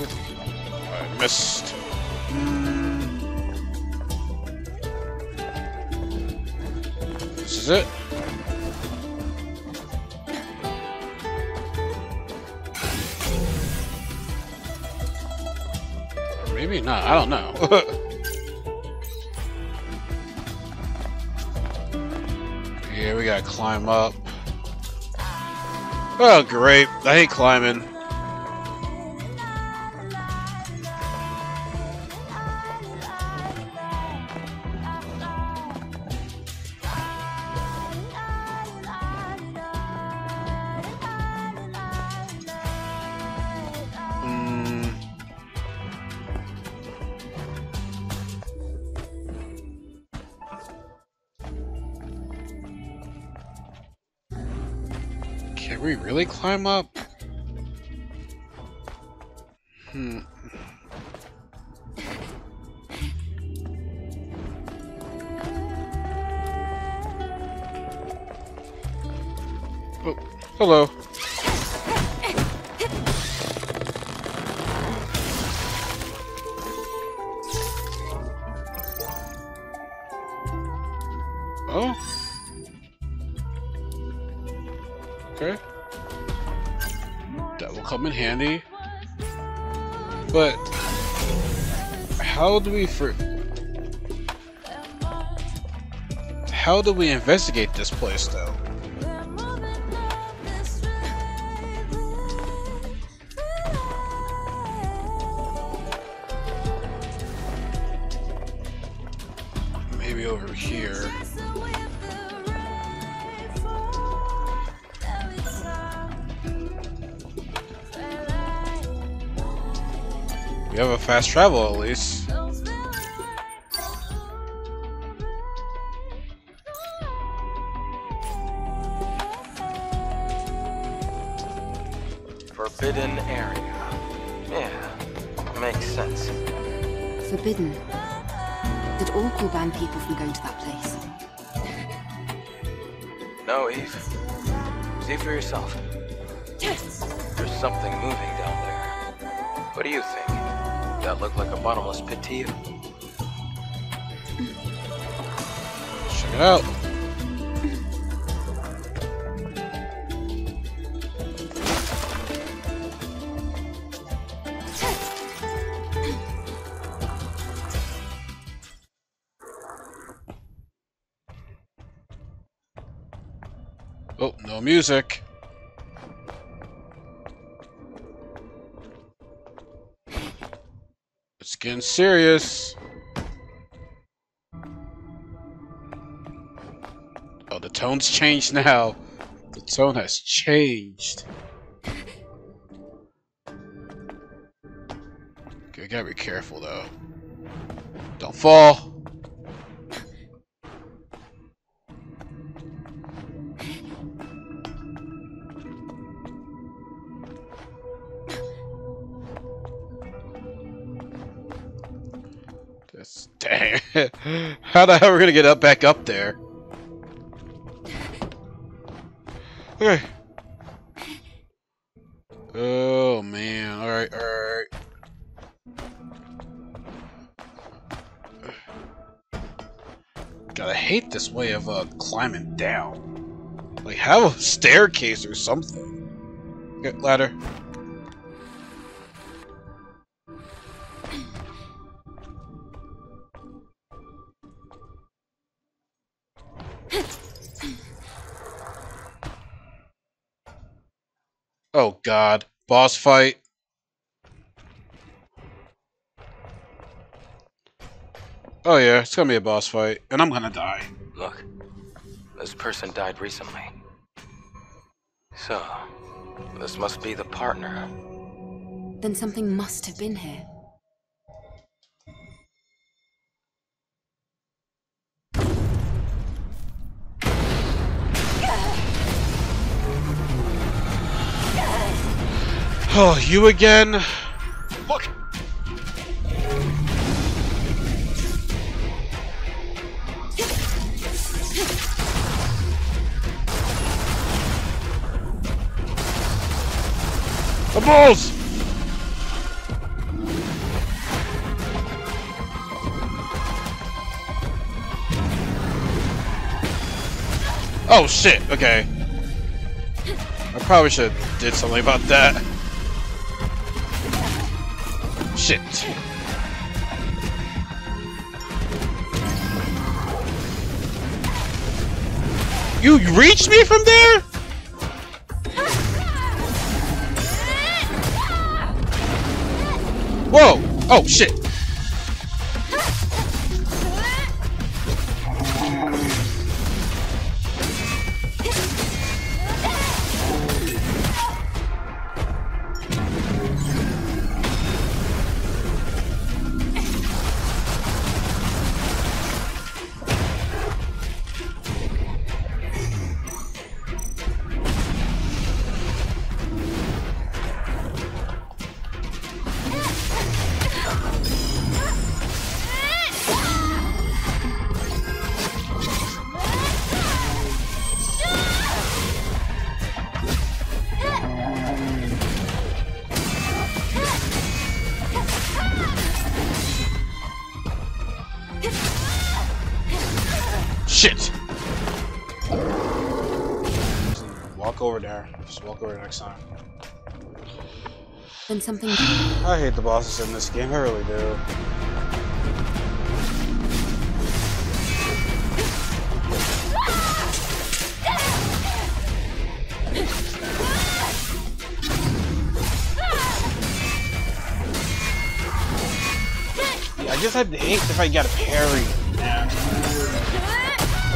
I missed. This is it. Or maybe not, I don't know. Yeah, we gotta climb up. Oh, great. I hate climbing. Climb up. Hmm. Oh, hello. But how do we for how do we investigate this place though? Maybe over here. We have a fast travel, at least. Forbidden area. Yeah, makes sense. Forbidden. Did all Korban people from going to that place? No, Eve. See for yourself. Yes. There's something moving down there. What do you think? That looked like a bottomless pit to you. Check it out. Oh, no music. Getting serious. Oh, the tone's changed now. The tone has changed. Okay, we gotta be careful though. Don't fall. Dang. How the hell are we gonna get up back up there? Okay. Oh man, alright, alright. God, I hate this way of uh climbing down. Like have a staircase or something. Get ladder. Oh god, boss fight. Oh yeah, it's gonna be a boss fight, and I'm gonna die. Look, this person died recently. So, this must be the partner. Then something must have been here. Oh, you again? Look! The balls! Oh shit, okay. I probably should have did something about that. Shit. You reached me from there? Whoa! Oh shit! Something. I hate the bosses in this game, I really do. Yeah, I just have to hate if I gotta parry.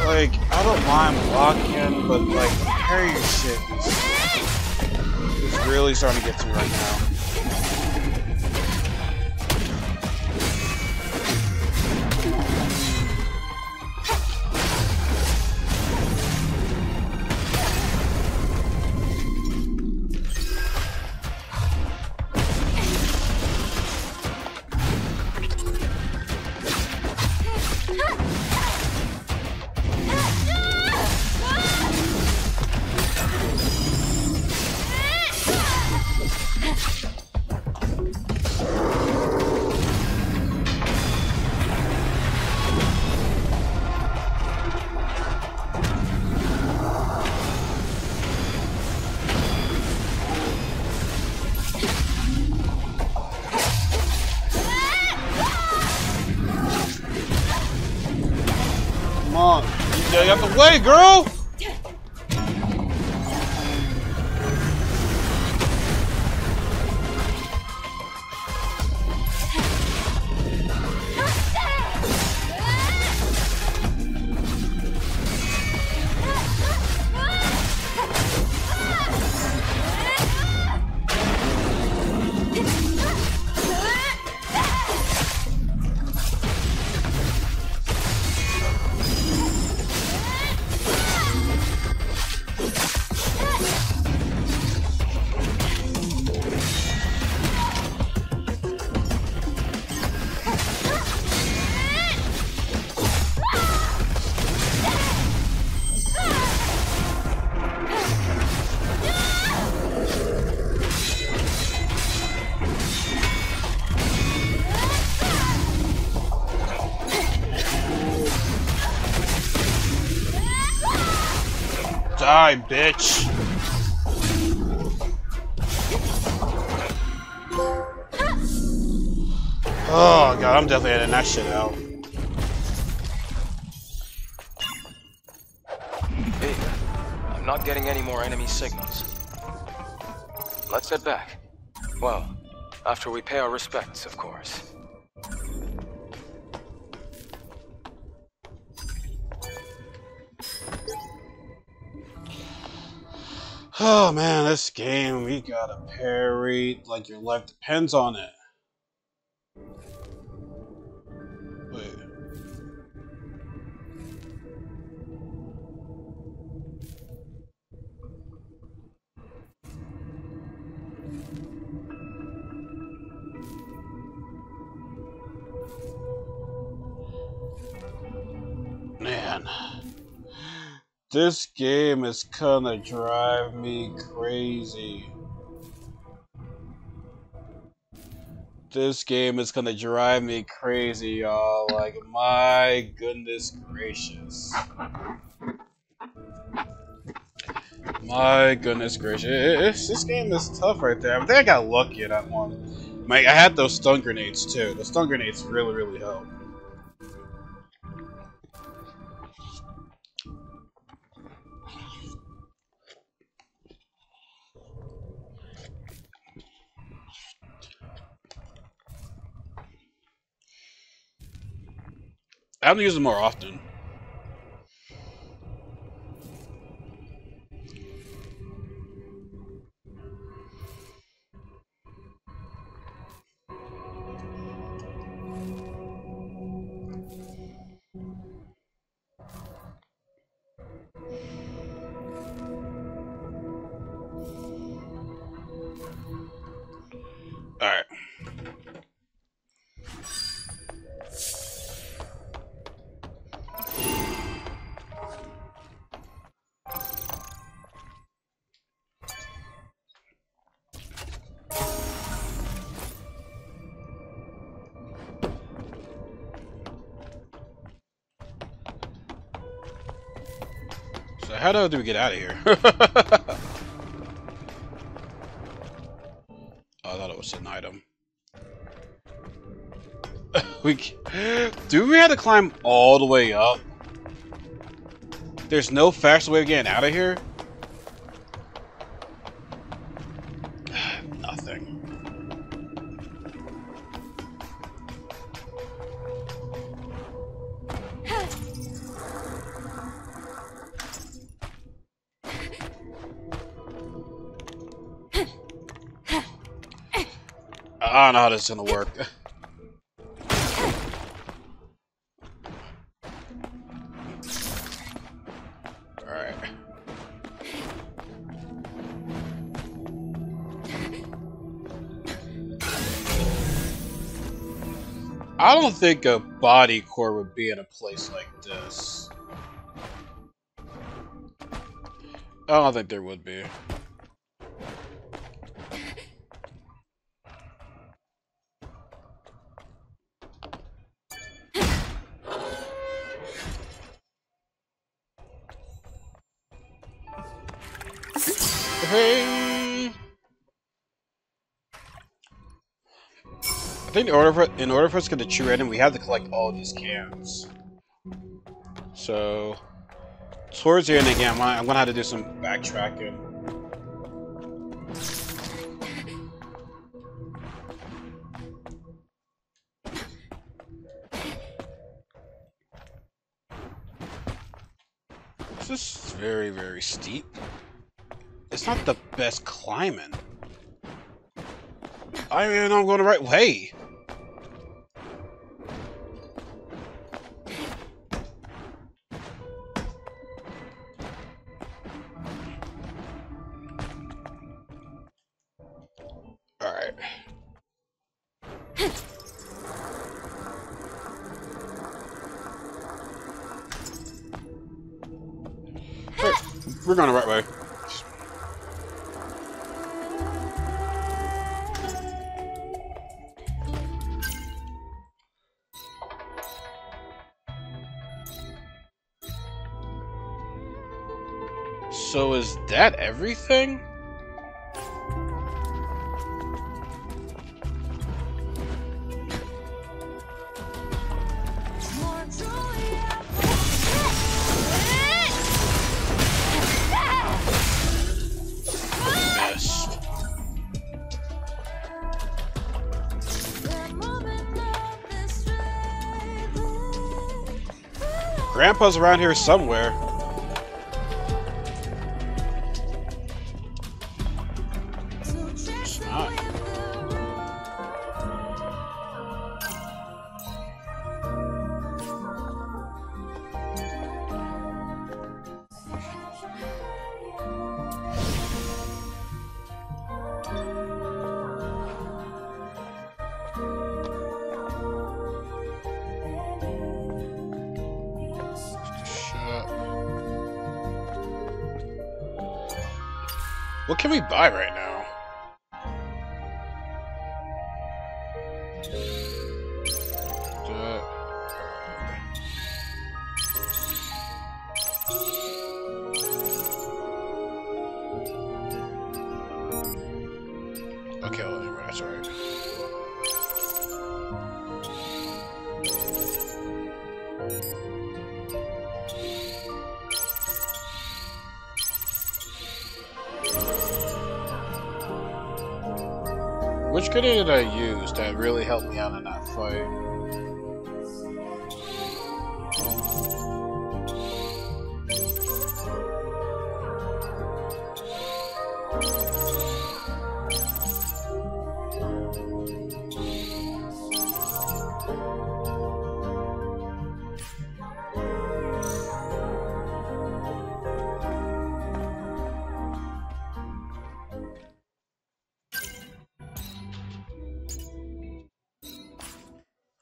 Like, I don't mind blocking, but like, parry shit is, is really starting to get to me right now. Way, girl! Die, bitch. Oh god, I'm definitely editing that shit out. Hey, I'm not getting any more enemy signals. Let's head back. Well, after we pay our respects, of course. Oh man, this game, we gotta parry like your life depends on it. Wait. Man. This game is gonna drive me crazy. This game is gonna drive me crazy, y'all. Like, my goodness gracious. My goodness gracious, this game is tough right there. I think I got lucky at that one. My, I had those stun grenades too. The stun grenades really, really help. I have to use them more often. How the hell do we get out of here? Oh, I thought it was an item. we do we have to climb all the way up? There's no faster way of getting out of here. I don't know how this is gonna work. Alright. I don't think a body core would be in a place like this. I don't think there would be. I think in order for in order for us to get the true ending, we have to collect all of these cans. So towards the end again, I'm, I'm gonna have to do some backtracking. This is very, very steep. It's not the best climbing. I don't even know I'm going the right way. We're going the right way. So is that everything? Grandpa's around here somewhere. It's not. What can we buy right now? Which grenade did I use that really helped me out in that fight?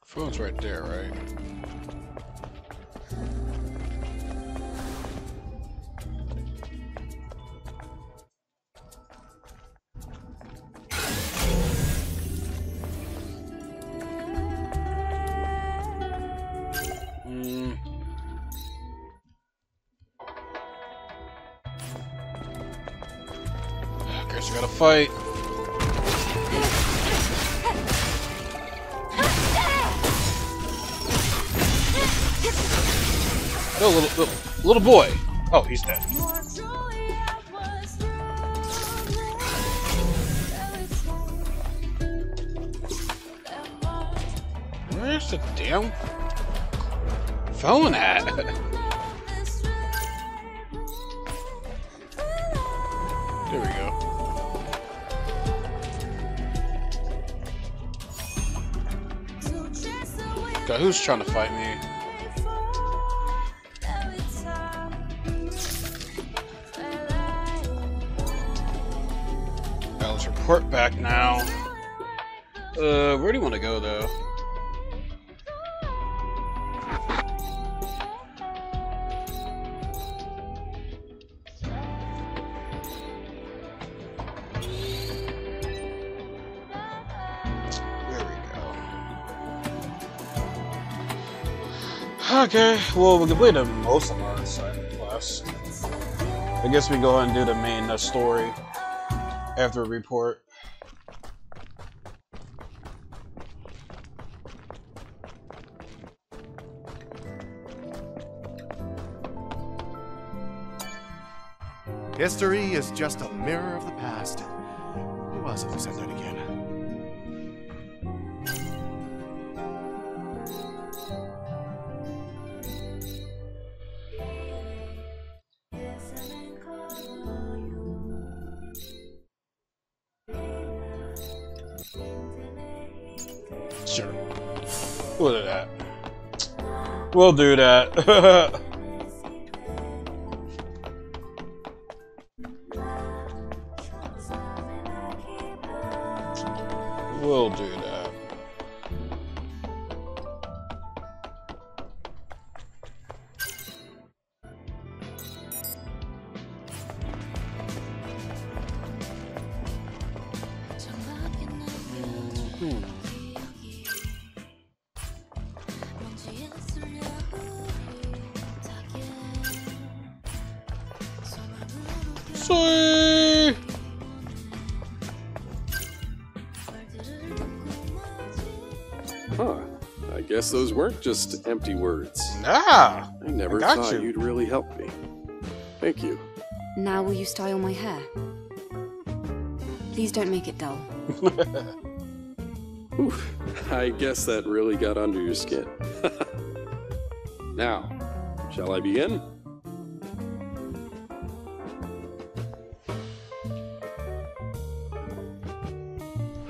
Phone's right there, right? Mm. Okay, so we gotta fight. No, little, little, little boy. Oh, he's dead. Where's the damn phone at? There we go. God, who's trying to fight me? Port back now. Uh, where do you want to go though? There we go. Okay, well, we completed most of our assignment class. I guess we go ahead and do the main uh, story. After a report. History is just a mirror of the past. Who was it who said that again? We'll do that. We'll do that. We'll do that. Hmm. Guess those weren't just empty words. Nah, I never I thought you. you'd really help me. Thank you. Now will you style my hair? Please don't make it dull. Oof, I guess that really got under your skin. Now, shall I begin?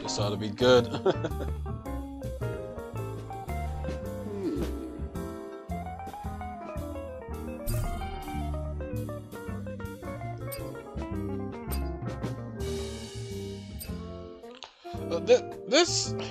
This ought to be good. This mm-hmm.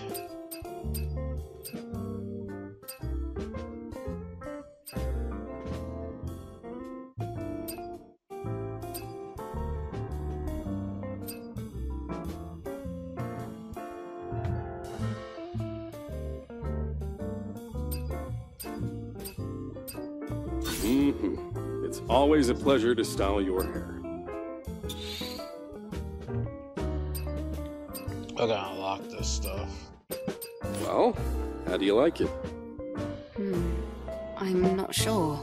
It's always a pleasure to style your hair. I gotta unlock this stuff. Well, how do you like it? Hmm. I'm not sure.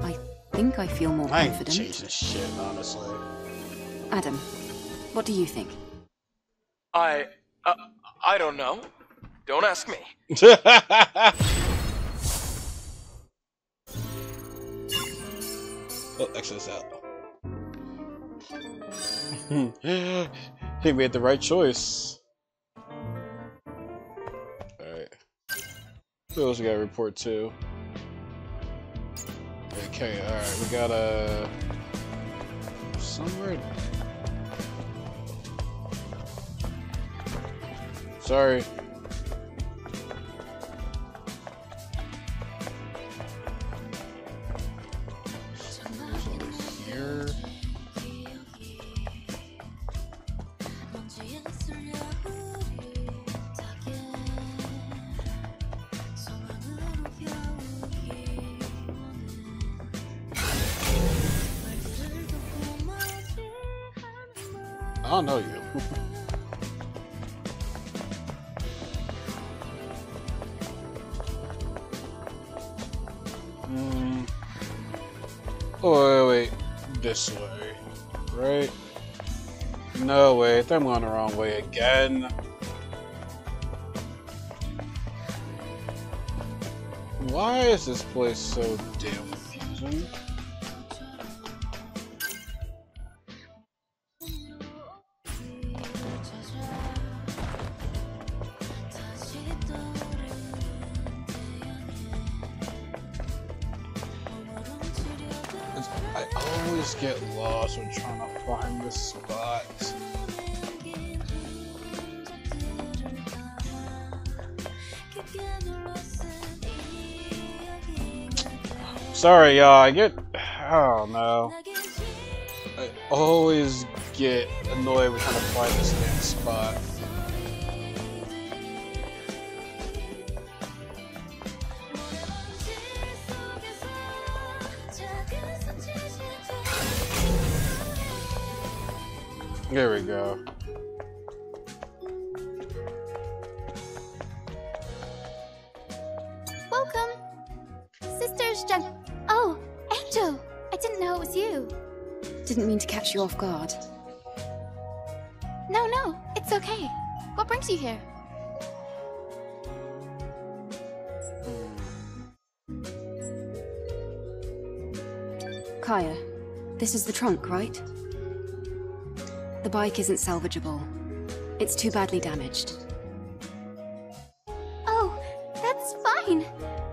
I think I feel more I confident. I ain't changing shit, honestly. Adam, what do you think? I Uh, I don't know. Don't ask me. Oh, exit's out. I think we had the right choice. Alright. Who else we gotta report to? Okay, alright, we got a... Uh, somewhere... Sorry. Here. I don't know you. This way, right? No, wait, I'm going the wrong way again. Why is this place so damn confusing? Sorry, y'all, I get, I don't know, I always get annoyed with trying to find this damn spot. There we go. You off guard. No, no, it's okay. What brings you here? Kaya, this is the trunk, right? The bike isn't salvageable. It's too badly damaged. Oh, that's fine.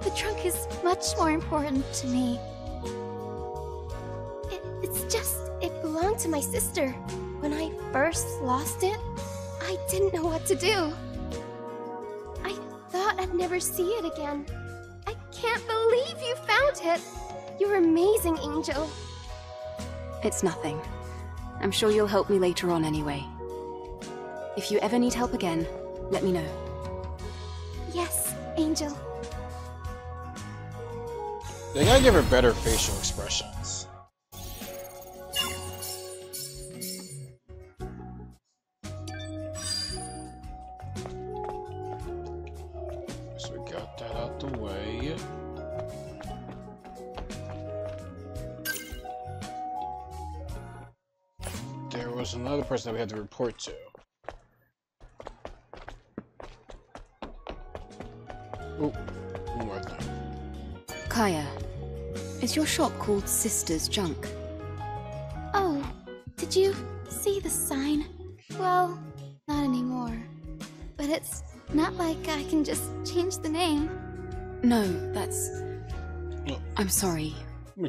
The trunk is much more important to me. To my sister. When I first lost it, I didn't know what to do. I thought I'd never see it again. I can't believe you found it. You're amazing, Angel. It's nothing. I'm sure you'll help me later on anyway. If you ever need help again, let me know. Yes, Angel. They gotta give her better facial expressions. Person that we had to report to. Oh, one more thing. Kaya, is your shop called Sister's Junk? Oh, did you see the sign? Well, not anymore. But it's not like I can just change the name. No, that's... Oh. I'm sorry.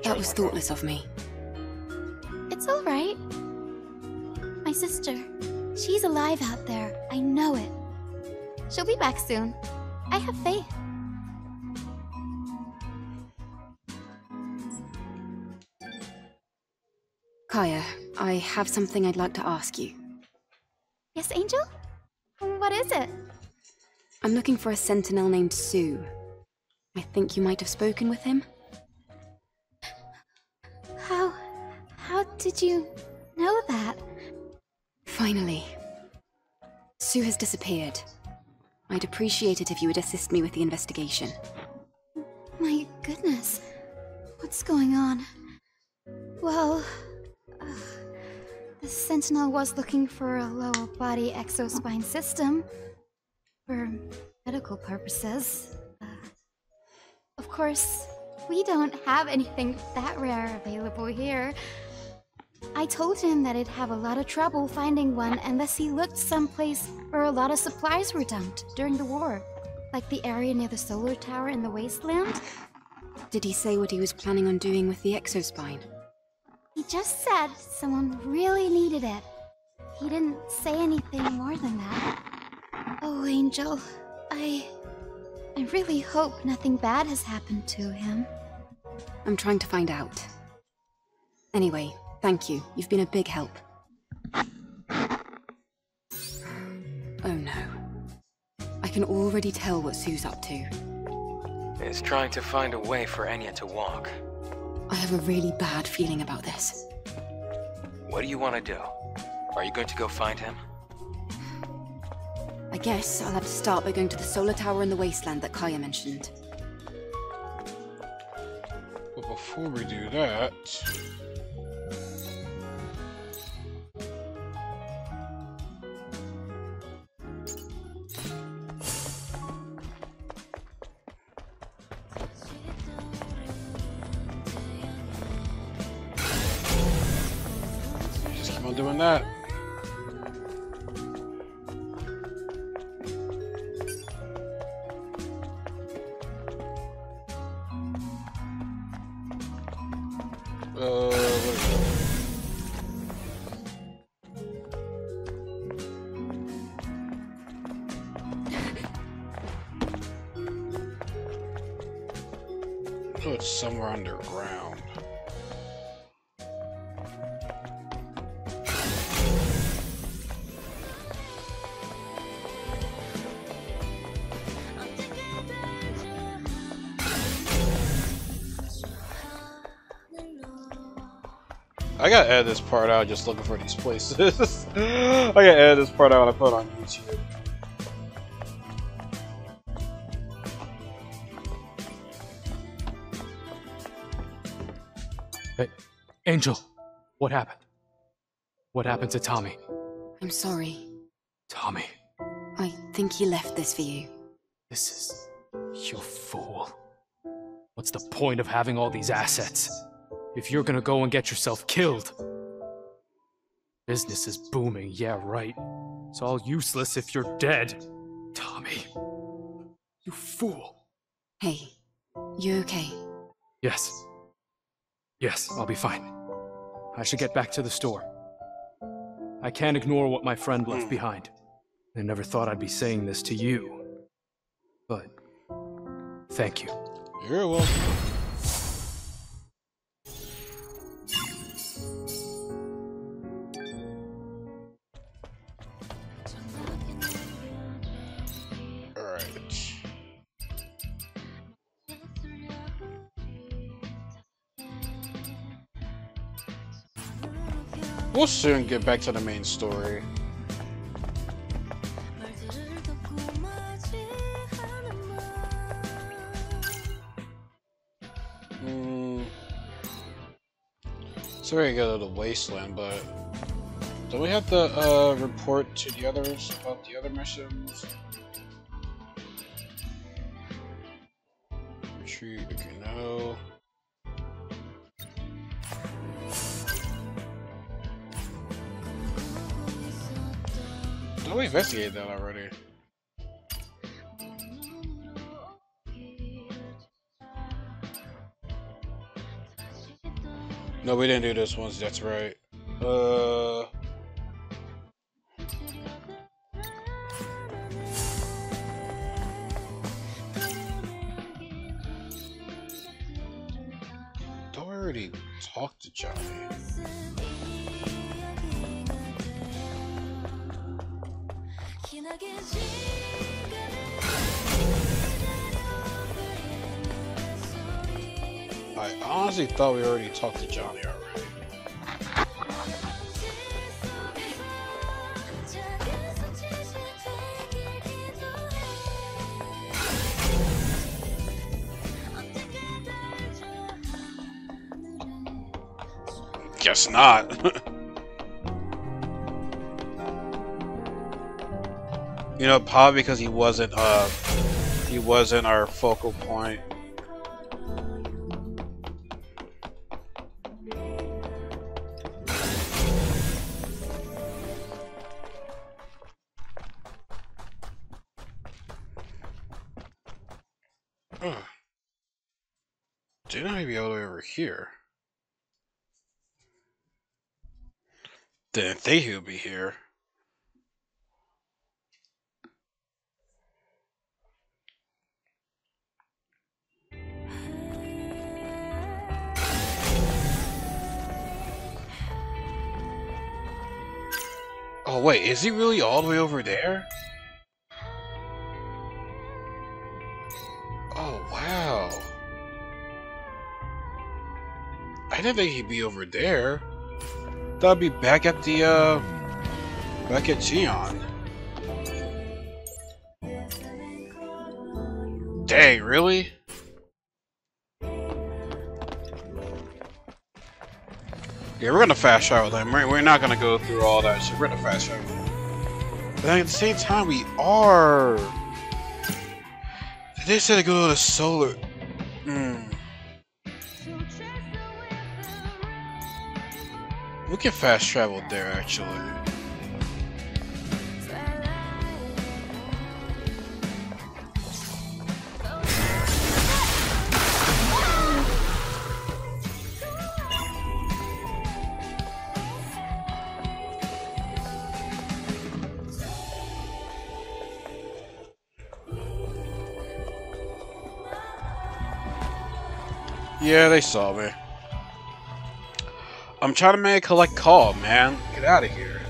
That was thoughtless of me. It's all right. My sister, she's alive out there. I know it. She'll be back soon. I have faith. Kaya, I have something I'd like to ask you. Yes, Angel? What is it? I'm looking for a sentinel named Sue. I think you might have spoken with him. How... how did you know that? Finally. Sue has disappeared. I'd appreciate it if you would assist me with the investigation. My goodness. What's going on? Well... Uh, the The Sentinel was looking for a lower body exospine system for medical purposes. Uh, of course, we don't have anything that rare available here. I told him that I'd have a lot of trouble finding one unless he looked someplace where a lot of supplies were dumped during the war, like the area near the solar tower in the wasteland. Did he say what he was planning on doing with the exospine? He just said someone really needed it. He didn't say anything more than that. Oh, Angel, I... I really hope nothing bad has happened to him. I'm trying to find out. Anyway, thank you. You've been a big help. Oh no. I can already tell what Sue's up to. Is trying to find a way for Anya to walk. I have a really bad feeling about this. What do you want to do? Are you going to go find him? I guess I'll have to start by going to the solar tower in the wasteland that Kaya mentioned. But before we do that... doing that. Uh, oh, it's somewhere underground. I gotta add this part out just looking for these places. I gotta add this part out and I put it on YouTube. Hey, Angel, what happened? What happened to Tommy? I'm sorry. Tommy. I think he left this for you. This is... you fool. What's the point of having all these assets? If you're gonna go and get yourself killed. Business is booming, yeah, right. It's all useless if you're dead. Tommy. You fool. Hey, you okay? Yes. Yes, I'll be fine. I should get back to the store. I can't ignore what my friend left behind. I never thought I'd be saying this to you. But, thank you. You're welcome. We'll soon get back to the main story. Mm. So we're gonna go to the wasteland, but don't we have to uh, report to the others about the other missions? Retreat, okay, no. We investigated that already. No, we didn't do this one, so that's right. Uh... Don't we already talk to Johnny? I honestly thought we already talked to Johnny already. Guess not. You know, probably because he wasn't uh he wasn't our focal point. Huh. Didn't I be all the way over here? Didn't think he would be here. Oh wait, is he really all the way over there? Oh wow. I didn't think he'd be over there. Thought I'd be back at the uh back at Xion. Dang, really? Yeah, we're gonna fast travel them. We're, we're not gonna go through all that shit. We're gonna fast travel them. But at the same time, we are. They said to go to the solar. Mm. We can fast travel there, actually. Yeah, they saw me. I'm trying to make a collect call, man. Get out of here.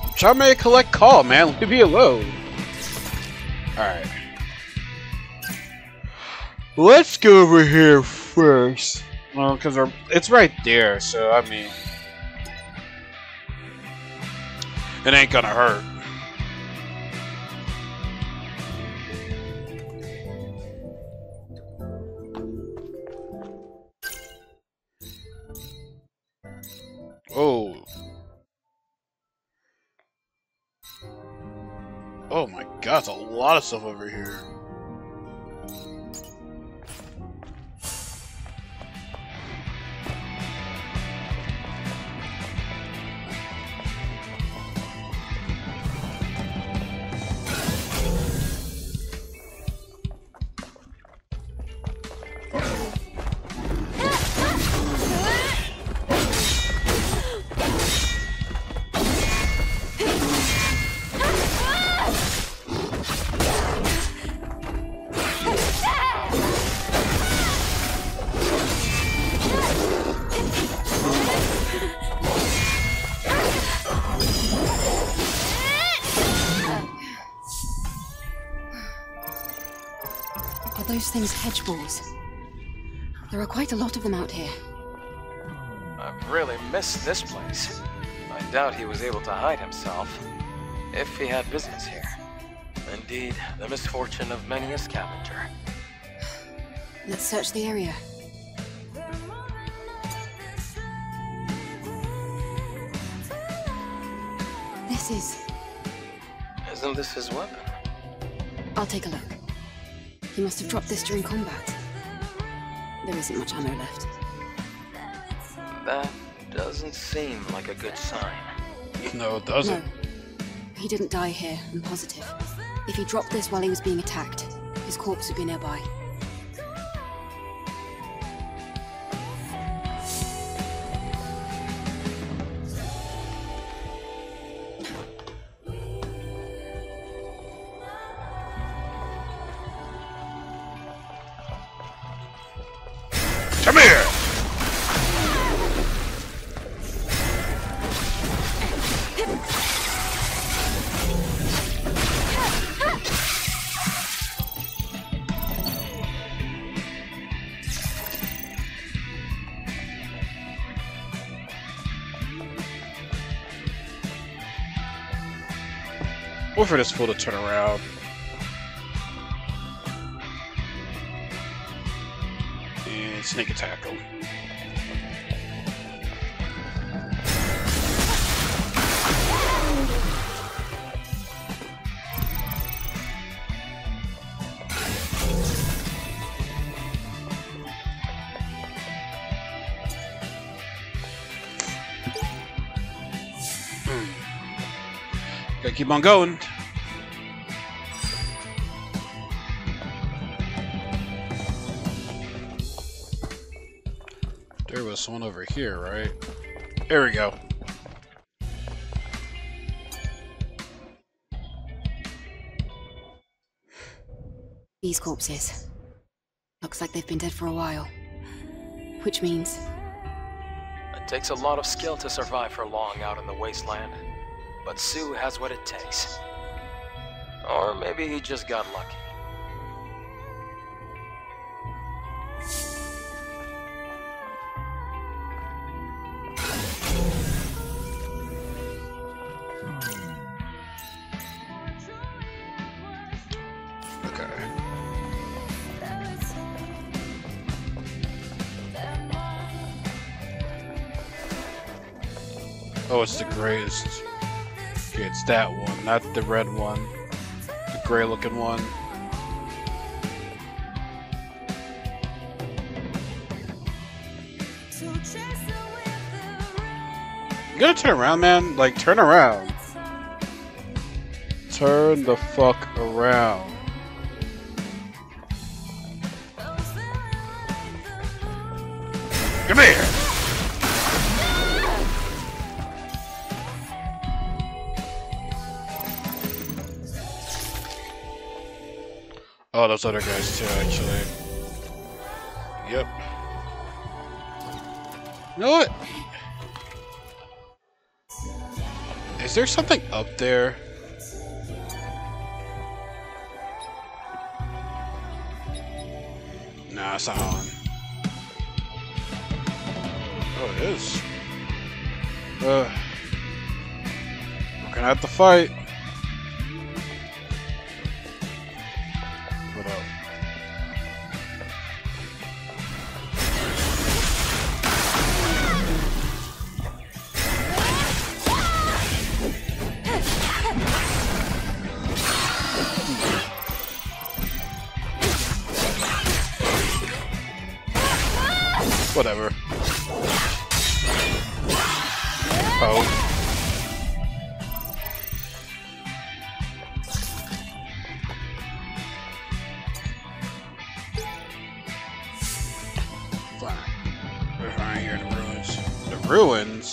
I'm trying to make a collect call, man. Leave me alone. Alright. Let's go over here first. Well, because it's right there, so I mean... It ain't gonna hurt. Oh. Oh my god, there's a lot of stuff over here. Things hedge balls. There are quite a lot of them out here. I've really missed this place. I doubt he was able to hide himself, if he had business here. Indeed, the misfortune of many a scavenger. Let's search the area. This is... Isn't this his weapon? I'll take a look. He must have dropped this during combat. There isn't much ammo left. That doesn't seem like a good sign. No, it doesn't. No. He didn't die here, I'm positive. If he dropped this while he was being attacked, his corpse would be nearby. For this fool to turn around. And sneak attack him. Gotta keep on going. There was one over here, right? There we go. These corpses. Looks like they've been dead for a while. Which means... It takes a lot of skill to survive for long out in the wasteland. But Sue has what it takes. Or maybe he just got lucky. Oh, it's the grayest. Okay, it's that one, not the red one. The gray looking one. You gotta turn around, man. Like, turn around. Turn the fuck around. Come here! Oh, those other guys too, actually. Yep. You know what? Is there something up there? Nah, it's not on. Oh, it is. Uh, we're gonna have to fight. Whatever. Oh. Fuck. We're fine here in the ruins. The ruins?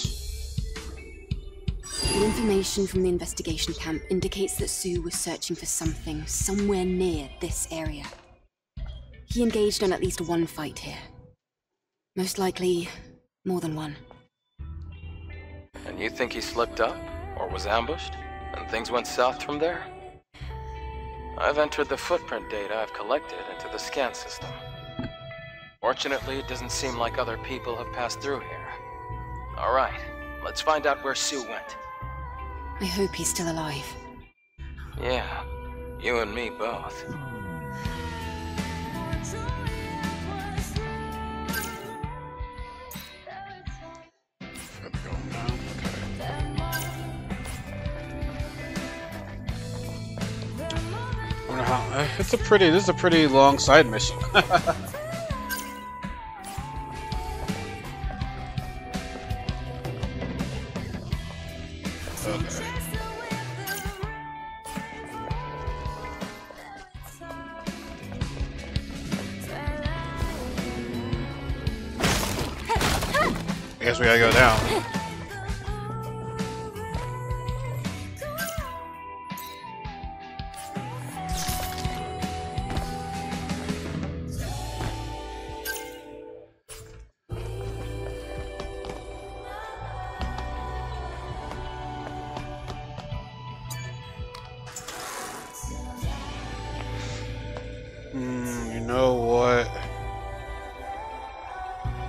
The information from the investigation camp indicates that Sue was searching for something somewhere near this area. He engaged in at least one fight here. Most likely, more than one. And you think he slipped up, or was ambushed, and things went south from there? I've entered the footprint data I've collected into the scan system. Fortunately, it doesn't seem like other people have passed through here. Alright, let's find out where Sue went. I hope he's still alive. Yeah, you and me both. It's a pretty, this is a pretty long side mission. Okay. I guess we gotta go down.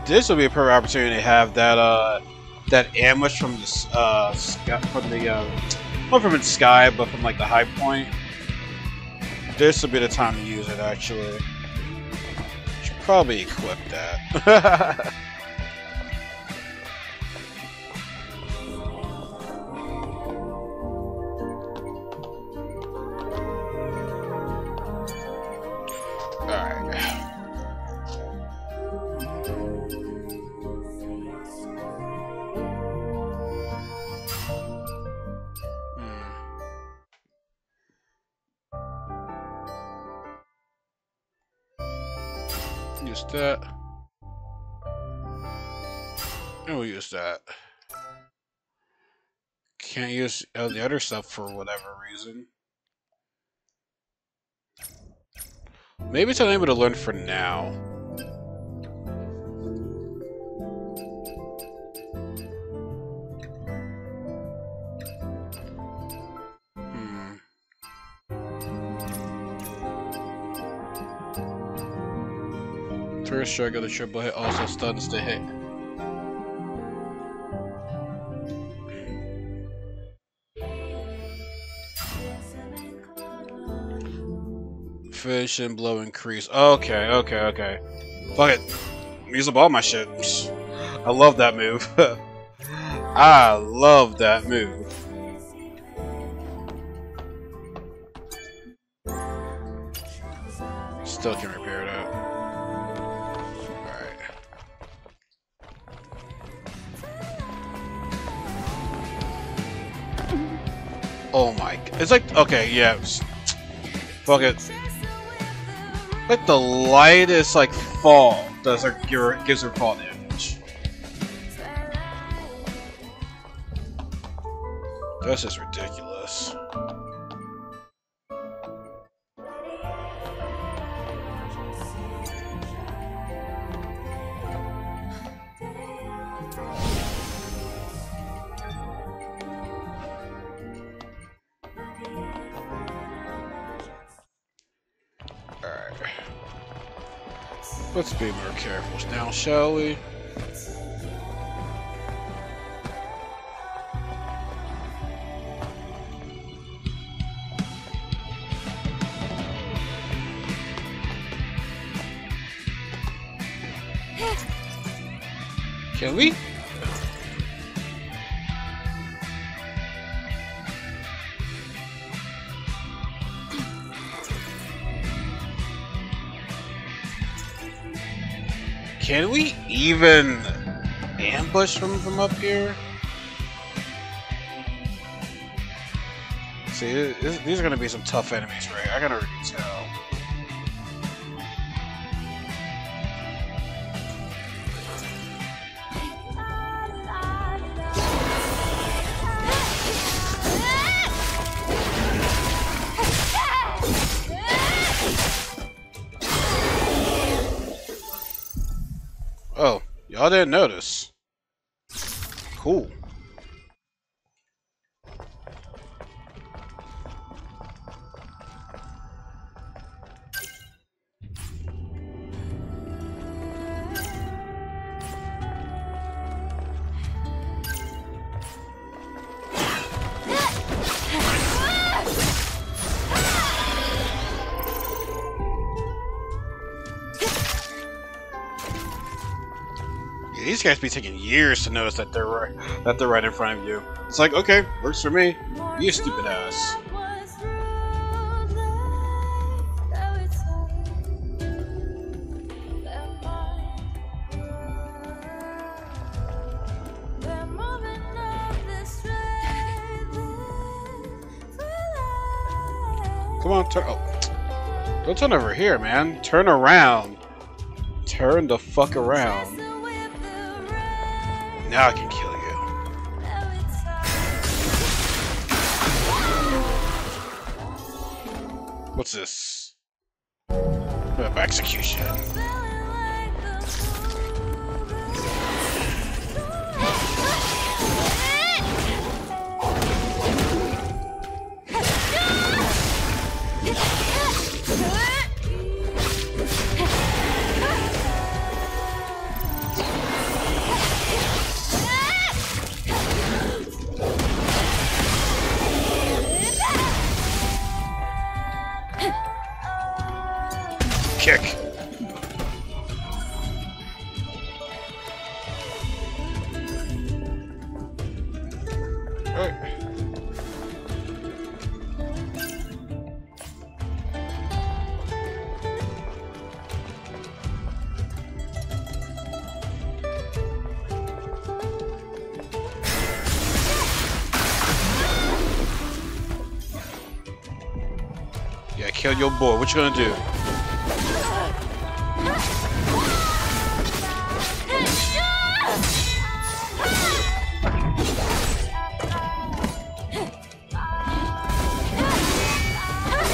This would be a perfect opportunity to have that uh, that ambush from the uh, sky, from the uh, not from the sky, but from like the high point. This would be the time to use it. Actually, should probably equip that. Use that. And we'll use that. Can't use uh, the other stuff for whatever reason. Maybe it's unable to learn for now. Hmm. First strike of the triple hit also stuns the hit. Fish and blow increase. Okay, okay, okay. Fuck it. Use up all my shit. I love that move. I love that move. Still can repair that. Alright. Oh my. It's like. Okay, yeah. Fuck it. Like the lightest, like, fall does her, give her, gives her fall damage. This is ridiculous. Let's be more careful now, shall we? Can we? Can we even ambush them from up here? See, it, it, these are gonna be some tough enemies, right? I can already tell. I didn't notice. Cool. These guys be taking years to notice that they're right, that they're right in front of you. It's like, okay, works for me. You stupid ass. Come on, turn. Oh. Don't turn over here, man. Turn around. Turn the fuck around. Now I can kill you. What's this? Web execution. Kick. Yeah, kill your boy. What you gonna do?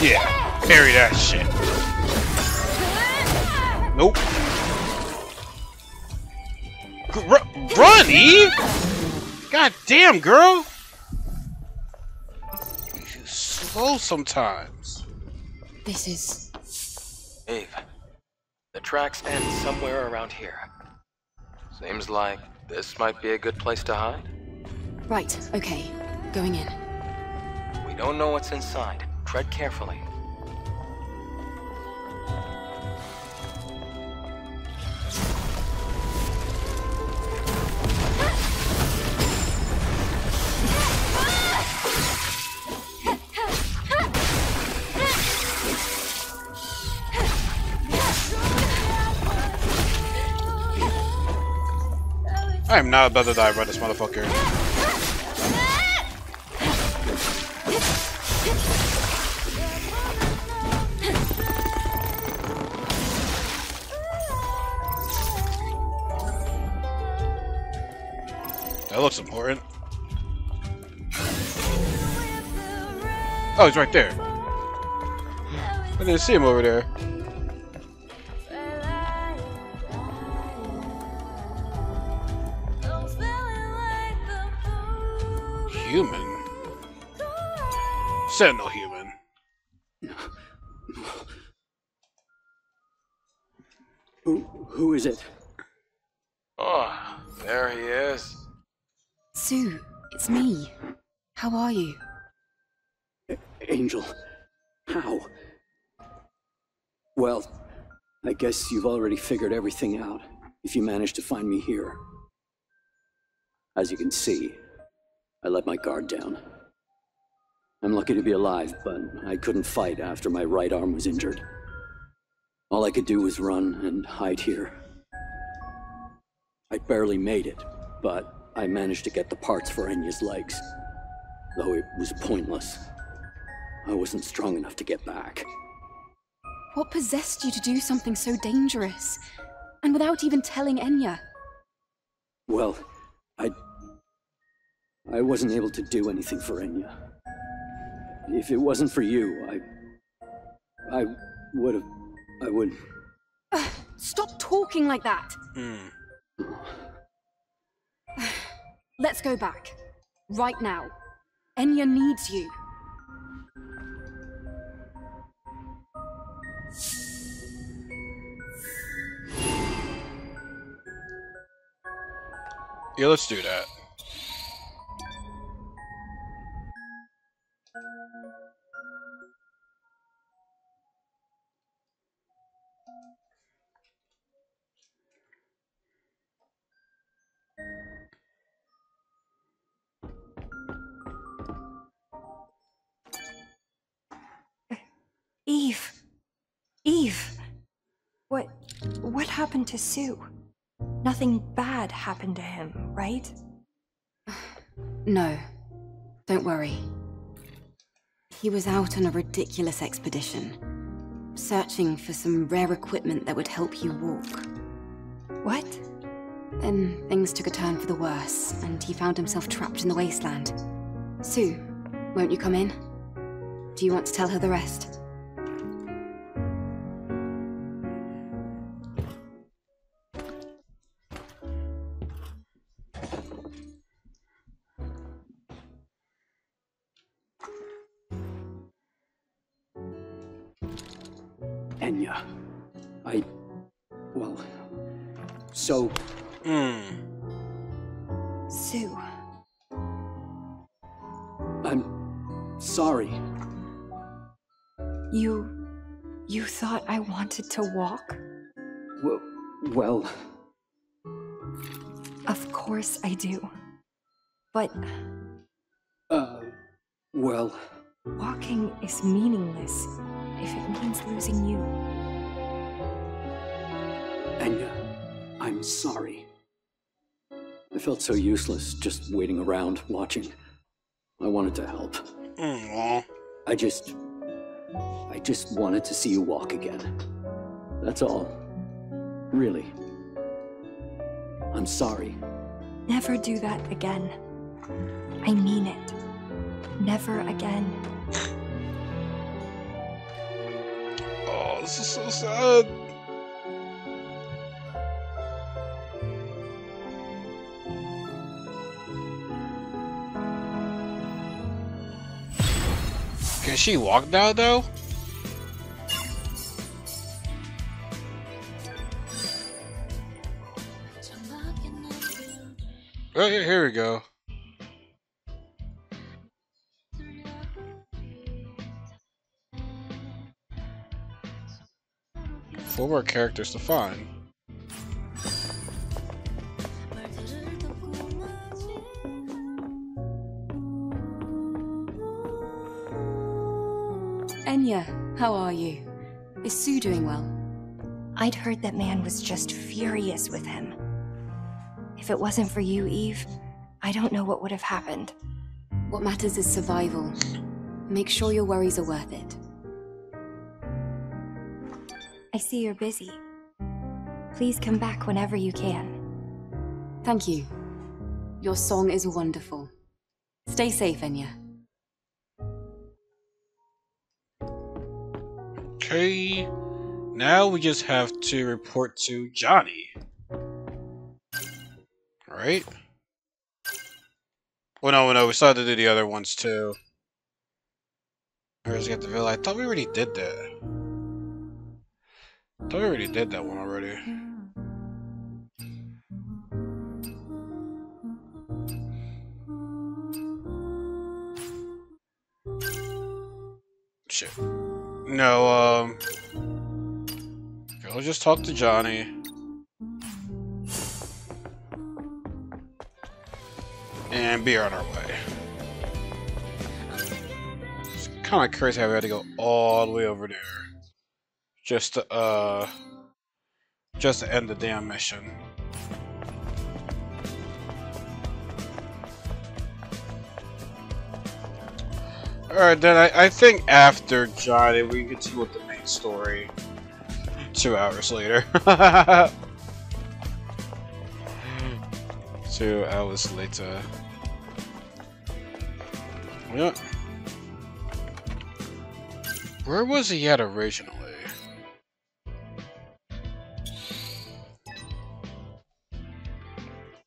Yeah, carry that shit. Nope. Gr run, Eve! God damn, girl! You're slow sometimes. This is... Eve, the tracks end somewhere around here. Seems like this might be a good place to hide. Right, okay. Going in. We don't know what's inside. Tread carefully. I am not about to die by this motherfucker. That looks important. Oh, he's right there. I didn't see him over there. Human? Sentinel human. Who, who is it? Oh, there he is. Sue, it's me. How are you? Angel. How? Well, I guess you've already figured everything out if you managed to find me here. As you can see, I let my guard down. I'm lucky to be alive, but I couldn't fight after my right arm was injured. All I could do was run and hide here. I barely made it, but I managed to get the parts for Anya's legs. Though it was pointless. I wasn't strong enough to get back. What possessed you to do something so dangerous? And without even telling Anya? Well, I... I wasn't able to do anything for Anya. If it wasn't for you, I... I would've... I would... Uh, stop talking like that! Mm. Let's go back. Right now. Anya needs you. Yeah, let's do that. Eve, Eve, what, what happened to Sue? Nothing bad happened to him, right? No, don't worry. He was out on a ridiculous expedition, searching for some rare equipment that would help you walk. What? Then things took a turn for the worse, and he found himself trapped in the wasteland. Sue, won't you come in? Do you want to tell her the rest? So, mm. Sue, I'm sorry. You, you thought I wanted to walk? Well, well, of course I do, but, uh, well, walking is meaningless if it means losing you. Anya. I'm sorry. I felt so useless just waiting around, watching. I wanted to help. Mm-hmm. I just... I just wanted to see you walk again. That's all. Really. I'm sorry. Never do that again. I mean it. Never again. Oh, this is so sad. Can she walk now, though? Oh, yeah, here we go. Four more characters to find. Anya, how are you? Is Sue doing well? I'd heard that man was just furious with him. If it wasn't for you, Eve, I don't know what would have happened. What matters is survival. Make sure your worries are worth it. I see you're busy. Please come back whenever you can. Thank you. Your song is wonderful. Stay safe, Anya. Okay, now we just have to report to Johnny. Alright. Well, no, no, we still have to do the other ones too. Where's get the villa? I thought we already did that. I thought we already did that one already. Shit. No, um. I'll just talk to Johnny. And be on our way. It's kind of crazy how we had to go all the way over there just to uh, just to end the damn mission. All right, then I, I think after Johnny we continue with the main story. Two hours later. Two hours later. Yep. Where was he at originally?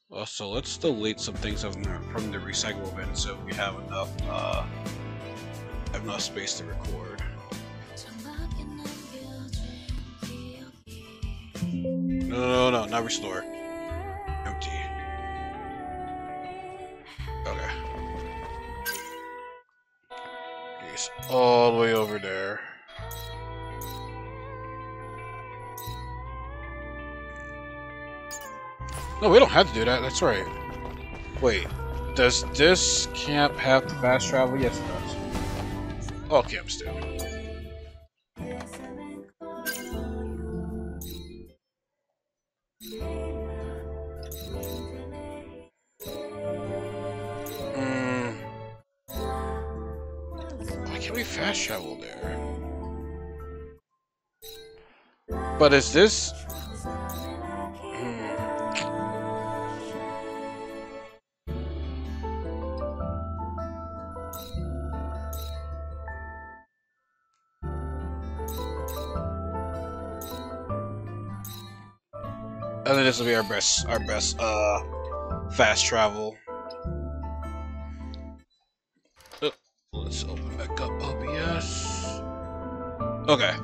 Also, let's delete some things from the, from the recycle bin so we have enough uh, have enough space to record. No, no, no, not restore. Empty. Okay. He's all the way over there. No, we don't have to do that, that's right. Wait, does this camp have fast travel? Yes, it does. All camps do. Mm. Why can't we fast travel there? But is this... I think this will be our best, our best, uh, fast travel. Oh, let's open back up O B S. Okay.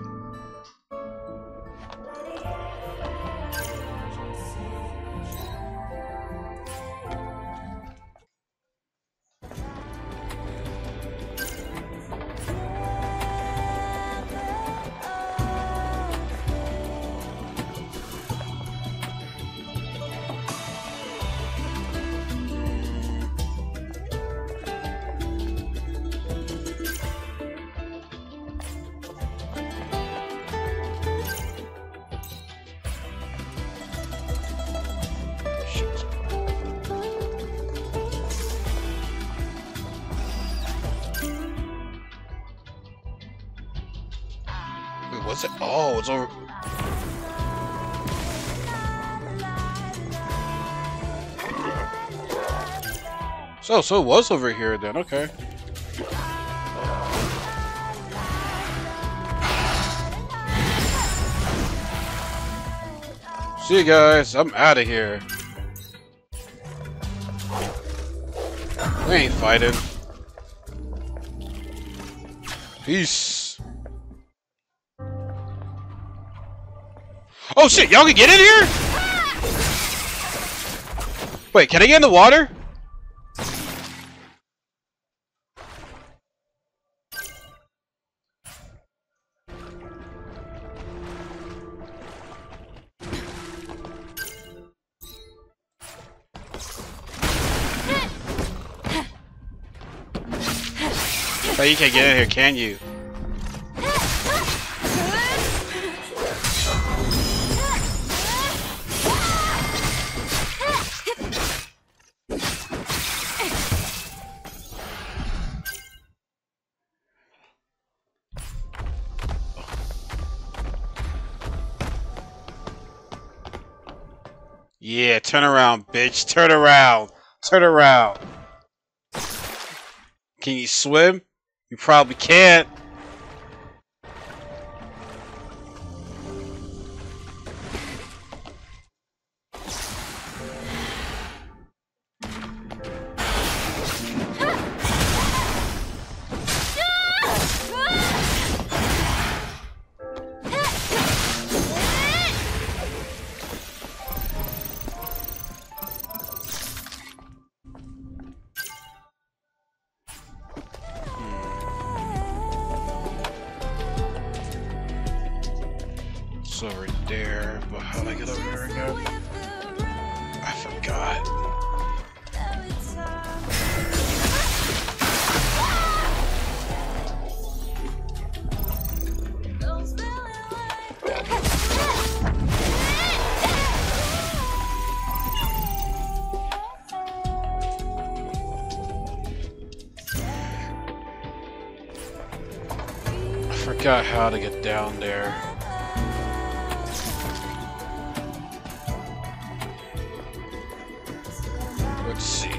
Oh, it's over. So, so it was over here then, okay. See you guys, I'm out of here. We ain't fighting. Peace. Oh shit, y'all can get in here? Wait, can I get in the water? Oh, you can't get in here, can you? Yeah, turn around, bitch. Turn around. Turn around. Can you swim? You probably can't. Forgot how to get down there. Let's see.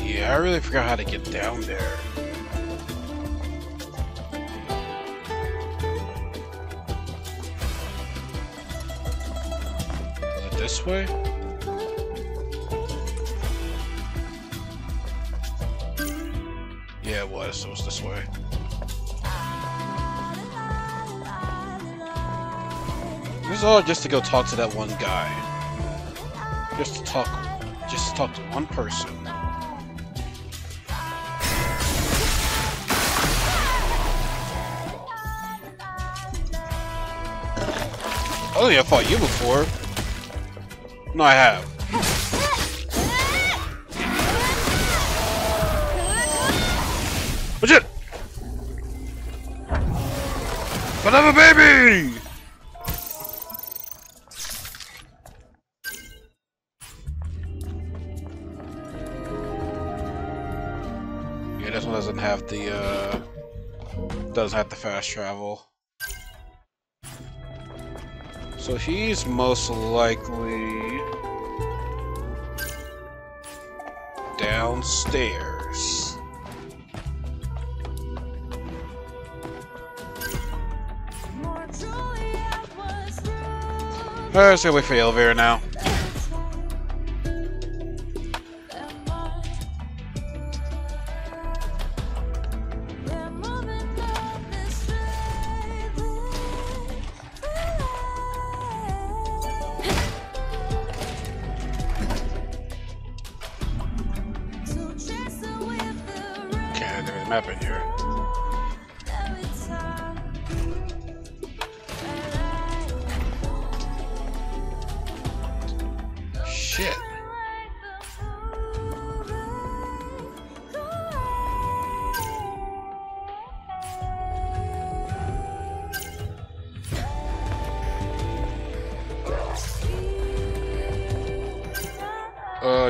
Yeah, I really forgot how to get down there. This way? Yeah, it was. It was this way. This is all just to go talk to that one guy. Just to talk. Just to talk to one person. I don't think I fought you before. No, I have. What's it? Another baby! Yeah, this one doesn't have the, uh... doesn't have the fast travel. So he's most likely downstairs. Alright, let's go wait for the elevator now.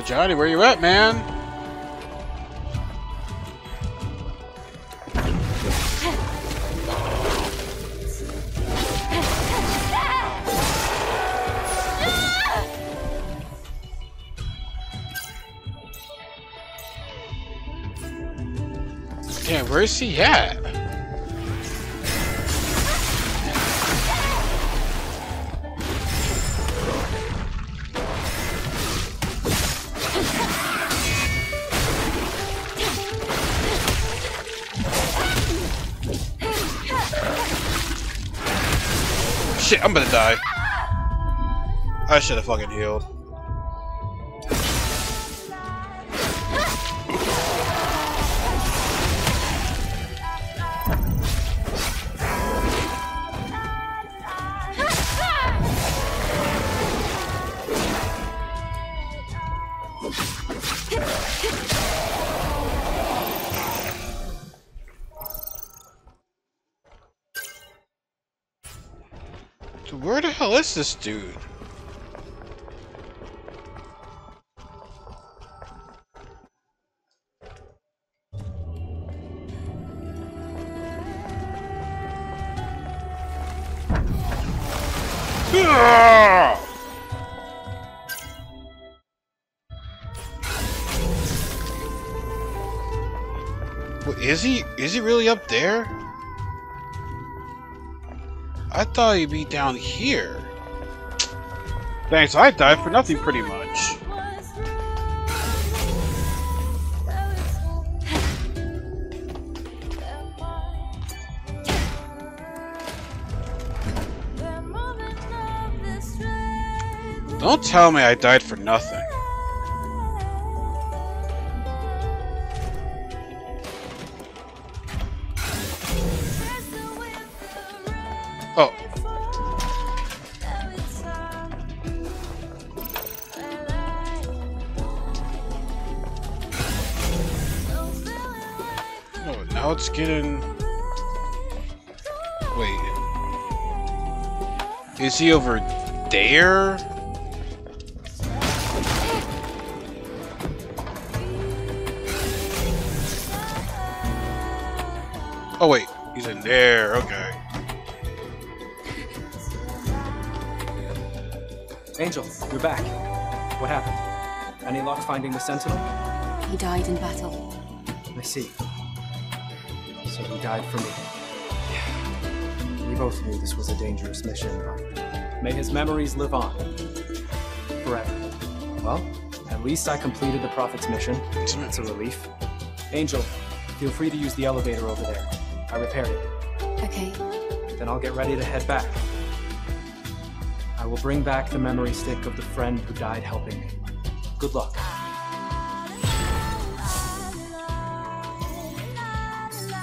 Johnny, where you at, man? Damn, where is he at? Shit, I'm gonna die. I should have fucking healed. Where the hell is this dude? What, is he? Is he really up there? I thought he'd be down here. Thanks, I died for nothing pretty much. Don't tell me I died for nothing. Oh. No, now it's getting... Wait. Is he over there? Oh wait, he's in there, okay. Angel, you're back. What happened? Any luck finding the Sentinel? He died in battle. I see. So he died for me. Yeah. We both knew this was a dangerous mission. May his memories live on. Forever. Well, at least I completed the Prophet's mission. That's a relief. Angel, feel free to use the elevator over there. I repaired it. Okay. Then I'll get ready to head back. I will bring back the memory stick of the friend who died helping me. Good luck.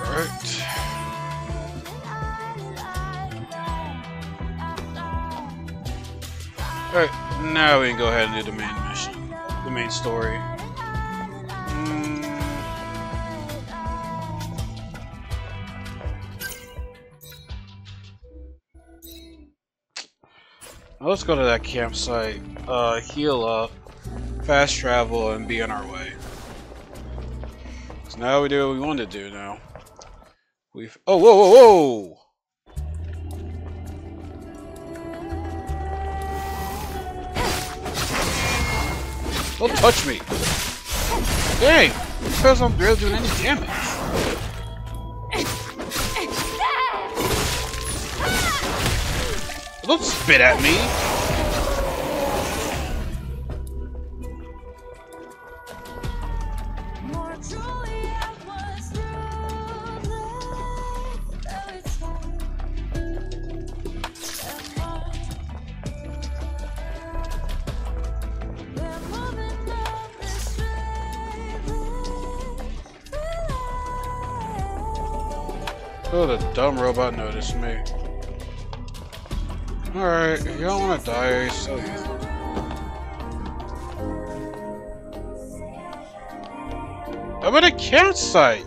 Alright. Alright, now we can go ahead and do the main mission. The main story. Let's go to that campsite, uh, heal up, fast travel, and be on our way. So now we do what we want to do now. We've- Oh, whoa, whoa, whoa! Don't touch me! Dang! Because I'm barely doing any damage. Don't spit at me! Oh, the dumb robot noticed me. Alright, you don't want to die, so you... I'm at a campsite!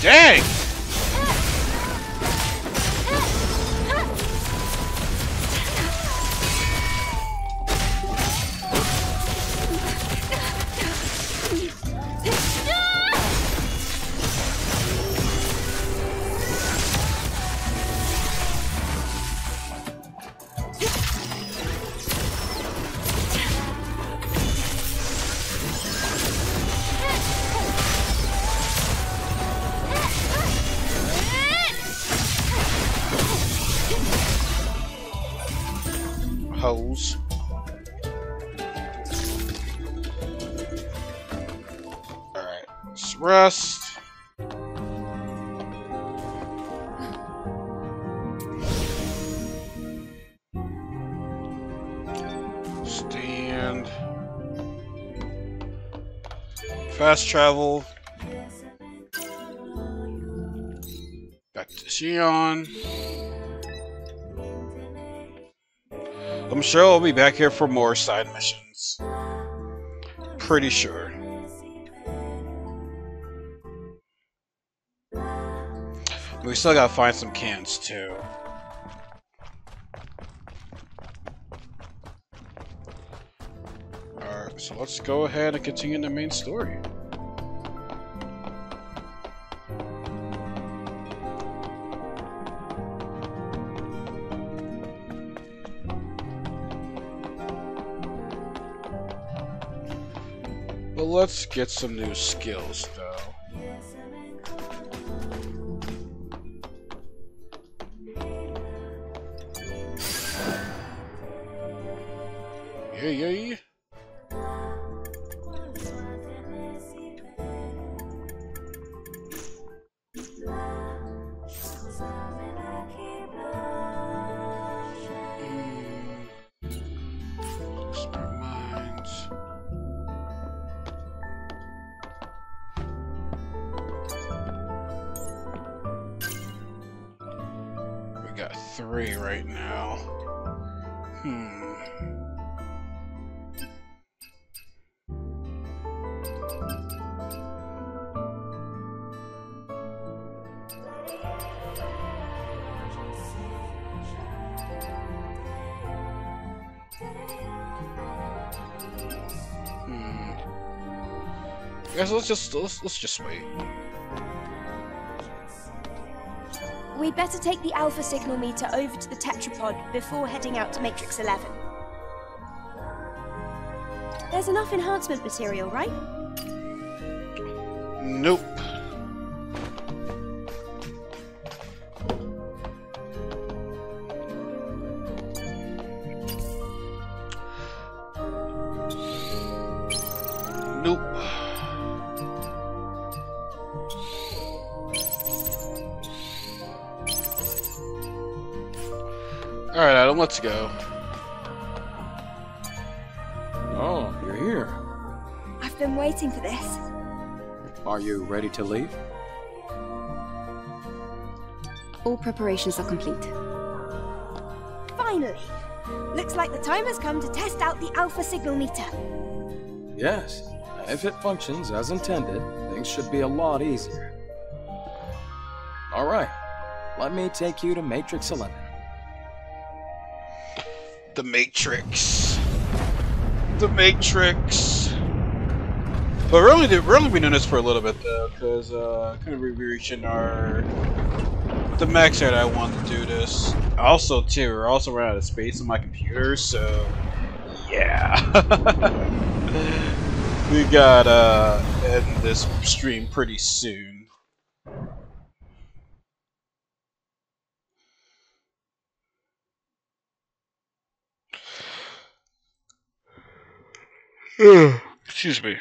Dang! holes. Alright, let's rest. Stand. Fast travel. Back to Xion. I'm sure I'll be back here for more side missions. Pretty sure. But we still gotta find some cans too. Alright, so let's go ahead and continue the main story. Let's get some new skills, though. Yeah, yeah, yeah. Let's just let's, let's just wait. We'd better take the alpha signal meter over to the tetrapod before heading out to Matrix eleven. There's enough enhancement material, right? Nope. Let's go. Oh, you're here. I've been waiting for this. Are you ready to leave? All preparations are complete. Finally! Looks like the time has come to test out the alpha signal meter. Yes. If it functions as intended, things should be a lot easier. Alright. Let me take you to Matrix eleven. The Matrix. The Matrix. But really, we've really been doing this for a little bit though, because uh, kind of reaching our the max that I wanted to do this. Also, too, we're also running out of space on my computer, so yeah, we gotta uh, end this stream pretty soon. Excuse me.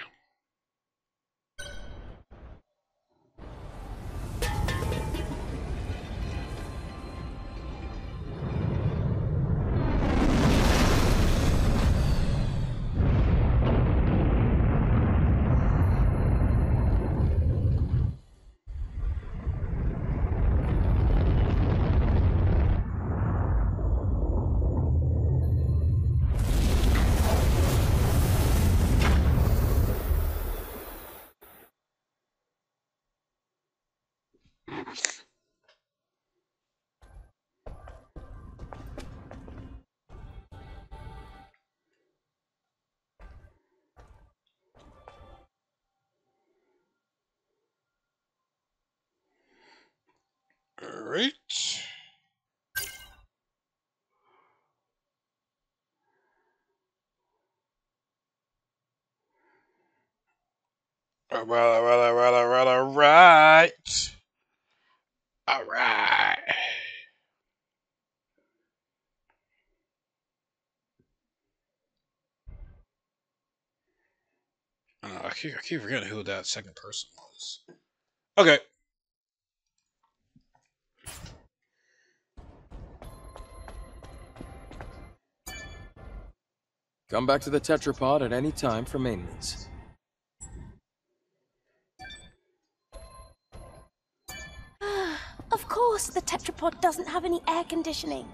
Alright. Alright, alright, alright, alright, alright. keep, I keep forgetting who that second person was. Okay. Come back to the tetrapod at any time for maintenance. Of course, the tetrapod doesn't have any air conditioning.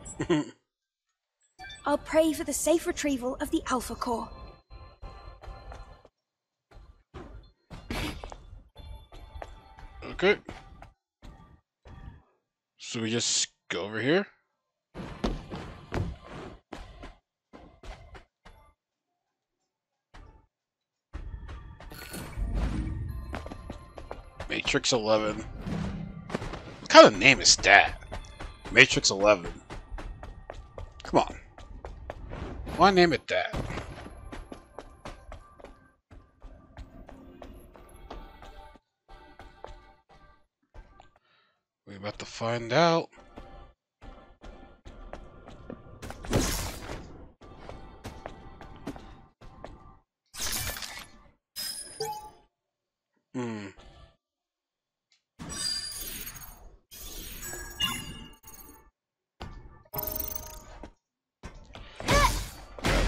I'll pray for the safe retrieval of the Alpha Core. Okay. So we just go over here. Matrix eleven. What kind of name is that? Matrix eleven. Come on. Why name it that? We're about to find out. Hmm.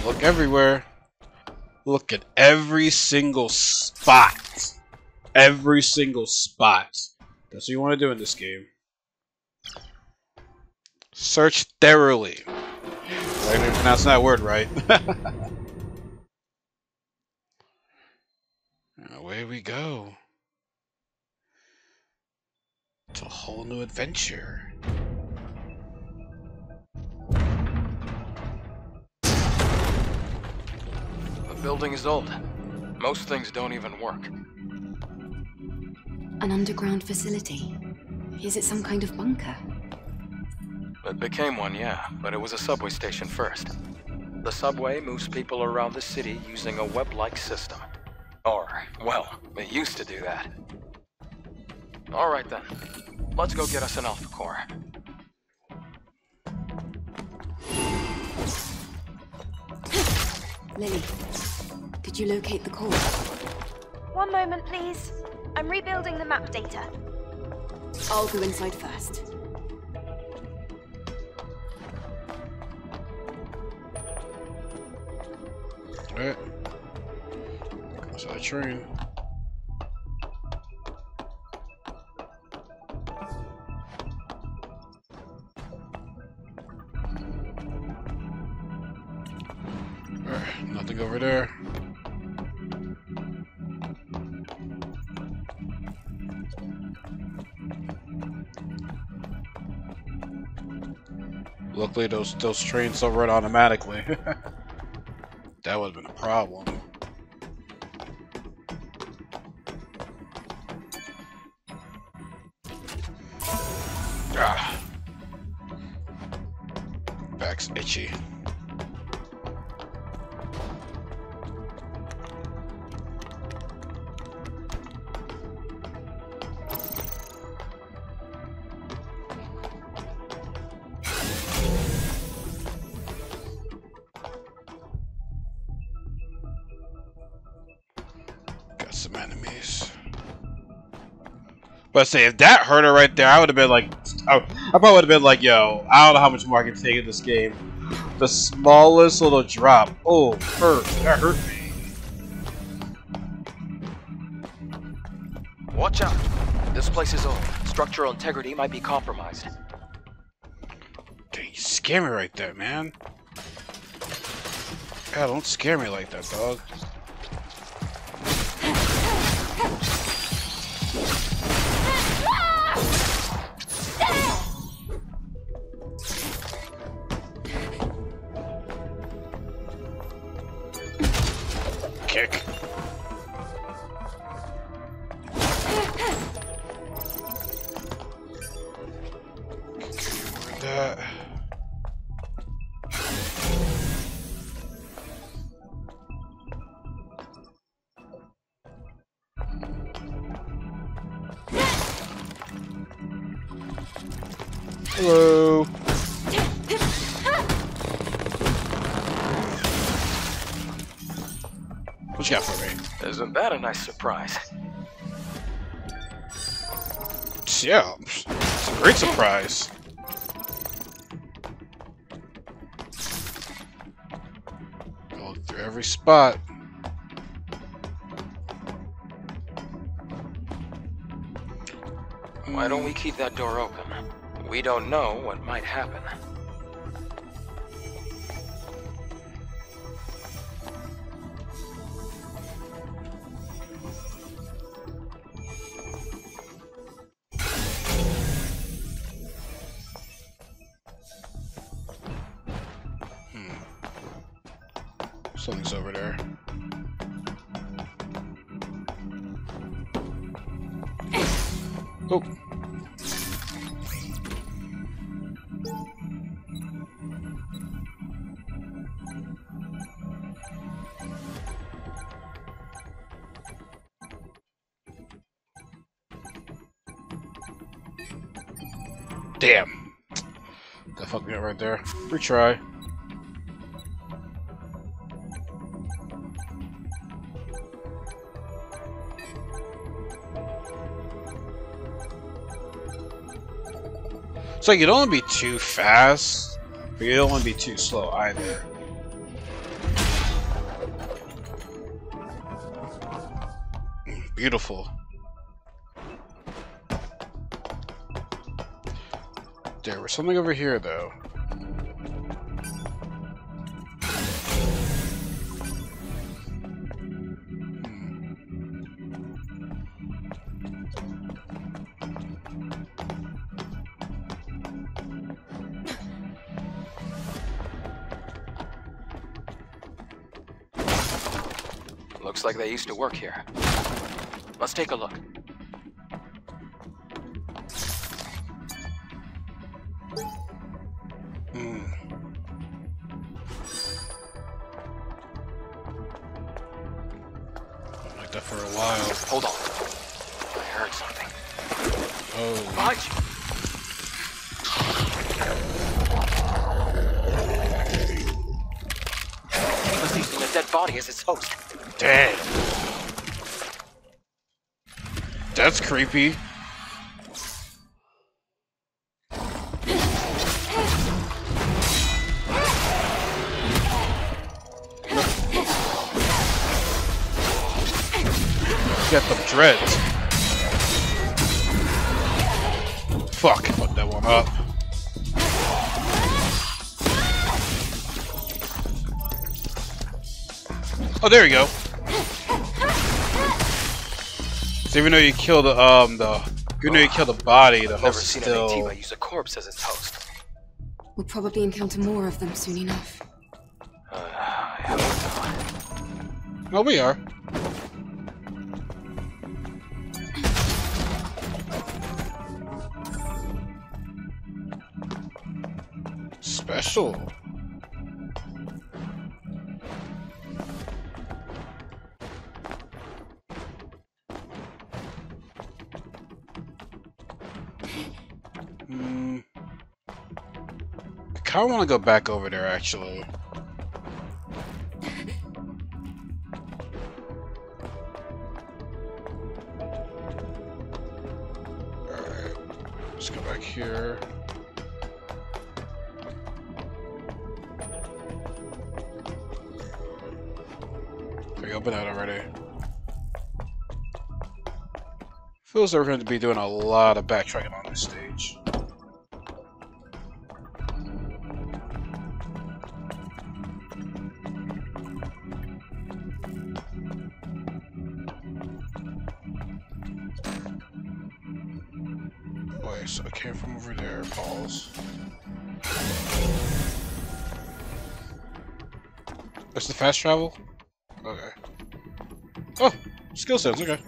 Look everywhere. Look at every single spot. Every single spot. That's what you want to do in this game. Search thoroughly. I didn't even pronounce that word right. And away we go. It's a whole new adventure. The building is old. Most things don't even work. An underground facility? Is it some kind of bunker? It became one, yeah, but it was a subway station first. The subway moves people around the city using a web-like system. Or, well, it used to do that. Alright then, let's go get us an Alpha Core. Lily, could you locate the core? One moment, please. I'm rebuilding the map data. I'll go inside first. Alright. That's our train. Nothing over there. Luckily, those those trains don't run automatically. That would have been a problem. Ah. Back's itchy. But say if that hurt her right there, I would have been like, I, I probably would have been like, yo, I don't know how much more I can take in this game. The smallest little drop, oh, hurt, that hurt me. Watch out! This place is old. Structural integrity might be compromised. Dang, you scare me right there, man. God, don't scare me like that, dog. Hello. What's What you got for me? Isn't that a nice surprise? Yeah, it's a great surprise. Go through every spot. Why don't we keep that door open? We don't know what might happen. Damn. That fucking it right there. Retry. So you don't want to be too fast, but you don't want to be too slow either. Beautiful. There was something over here, though. Looks like they used to work here. Let's take a look. Dang. That's creepy. Got them dreads. Fuck, fuck that one up. Oh, there we go. So even though you kill the um the even though you kill the body, the host still. I've never seen an Antifa use a corpse as its host. We'll probably encounter more of them soon enough. Uh, I hope not. Well, we are. Special. I don't want to go back over there, actually. Alright, let's go back here. We opened that already. Feels like we're going to be doing a lot of backtracking on this stage. That's the fast travel? Okay. Oh! Skill sets, okay.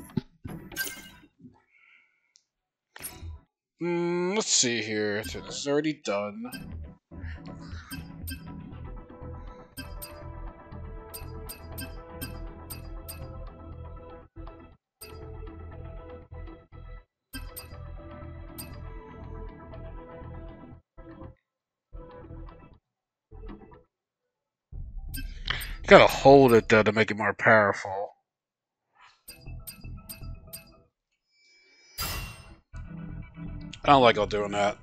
Mm, let's see here. So this is already done. Gotta hold it though to make it more powerful. I don't like all doing that.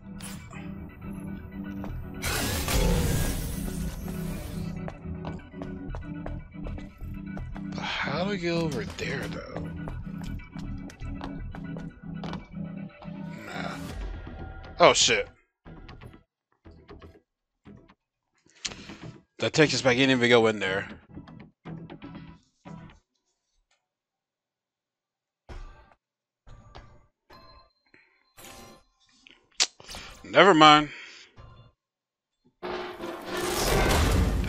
But how do we get over there, though? Nah. Oh, shit. That takes us back. You didn't even go in there. Never mind. I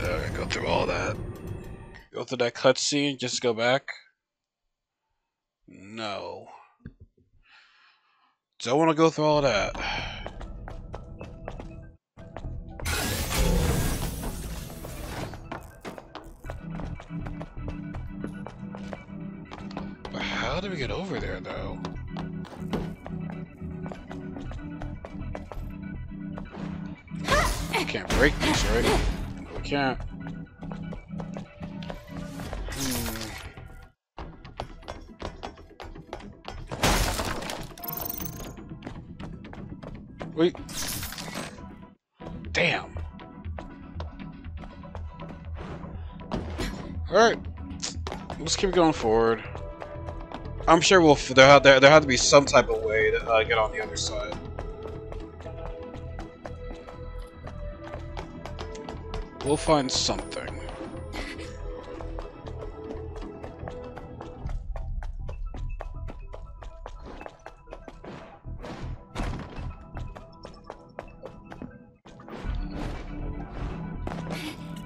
gotta go through all that. Go through that cutscene. Just go back. No. Don't want to go through all that. How do we get over there, though? We can't break these, right? We can't. Hmm. Wait. Damn. Alright. Let's keep going forward. I'm sure we'll. There had there, there had to be some type of way to uh, get on the other side. We'll find something.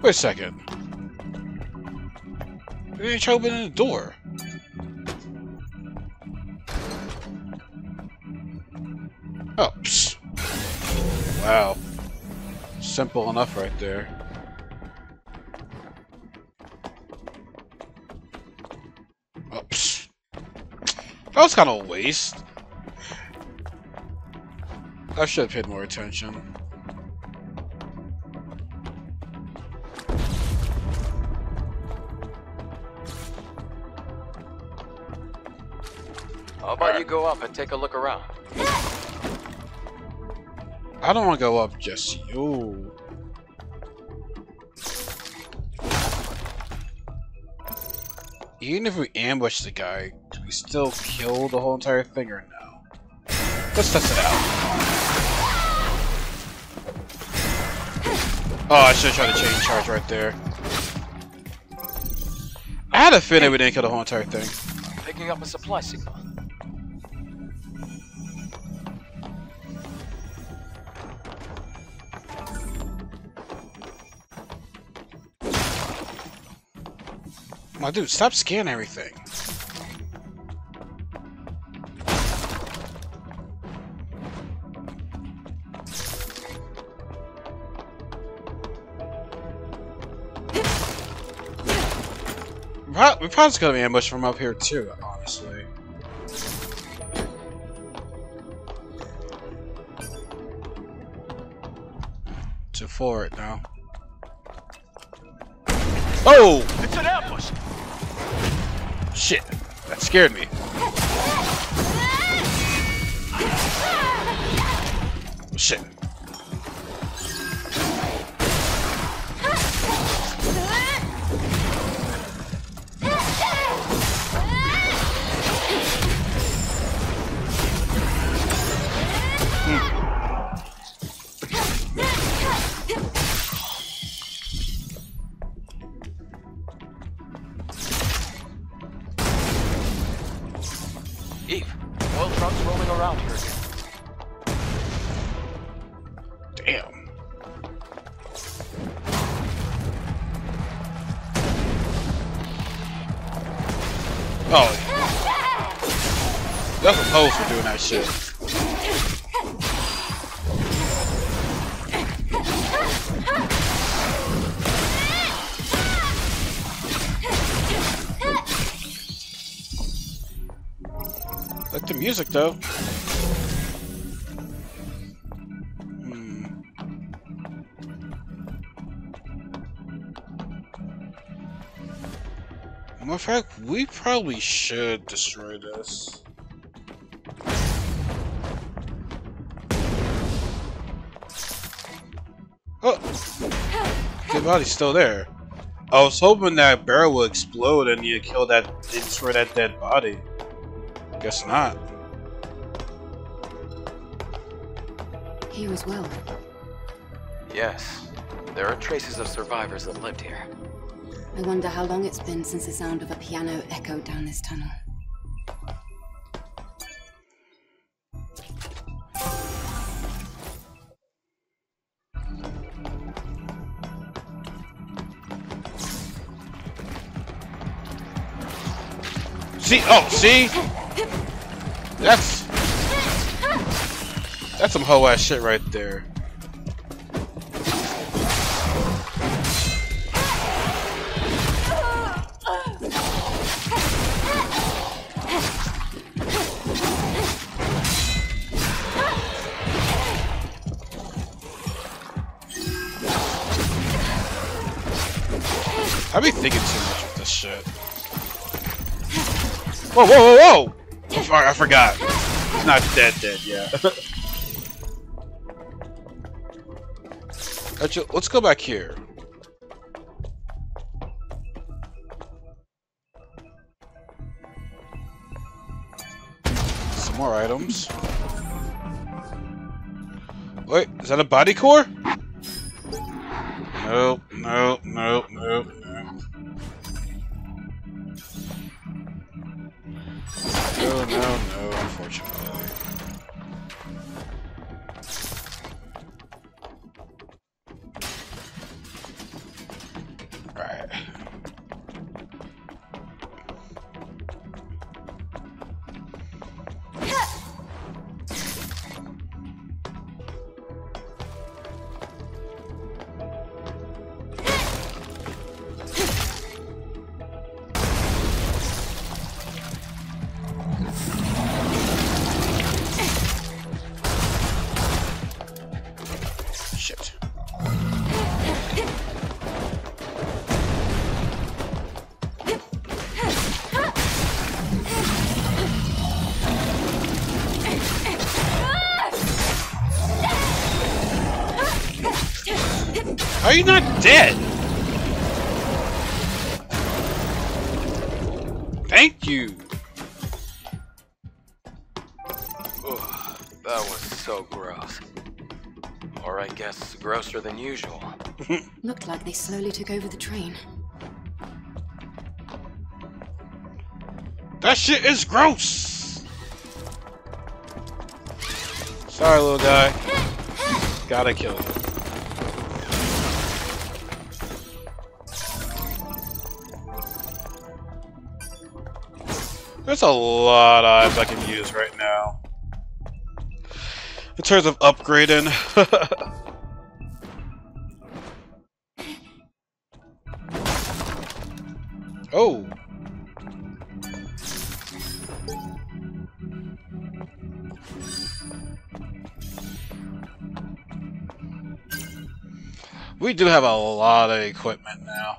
Wait a second. Did you try opening the door? Oh, psst. Wow. Simple enough right there. Oh, psst. That was kind of a waste. I should have paid more attention. How about you go up and take a look around? I don't want to go up just you. Even if we ambush the guy, do we still kill the whole entire thing or no? Let's test it out. Oh, I should have tried to chain charge right there. I had a feeling we didn't kill the whole entire thing. Picking up a supply signal. My dude, stop scanning everything. We're probably gonna be ambushed from up here too, honestly. To forward now. Oh! It's an ambush! Shit, that scared me. Shit. Oh, for doing that shit. Like the music, though. Hmm. Matter of fact, we probably should destroy this. Oh! Your body's still there. I was hoping that barrel would explode and you kill that, destroy that dead body. Guess not. He was well. Yes. There are traces of survivors that lived here. I wonder how long it's been since the sound of a piano echoed down this tunnel. See, oh, see? That's... That's some hoe-ass shit right there. I be thinking too much with this shit. Whoa, whoa, whoa, whoa! Oh, sorry, I forgot. He's not dead, dead yet. Actually, let's go back here. Some more items. Wait, is that a body core? Nope, nope, nope, nope, nope. No, no, no, unfortunately. Alright. Are you not dead? Thank you. Oh, that was so gross. Or I guess grosser than usual. Looked like they slowly took over the train. That shit is gross. Sorry, little guy. Gotta kill him. There's a lot of items I can use right now. In terms of upgrading. Oh. We do have a lot of equipment now.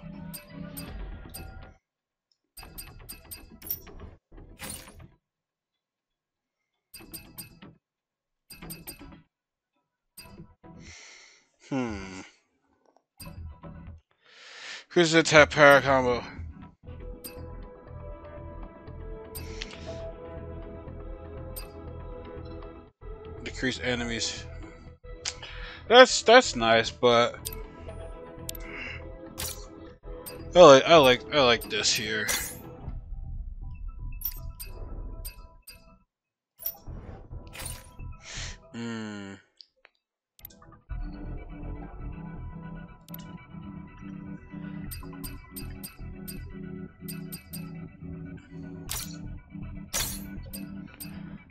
Hmm. Here's the tap power combo. Decrease enemies. That's that's nice, but I like I like I like this here. Hmm.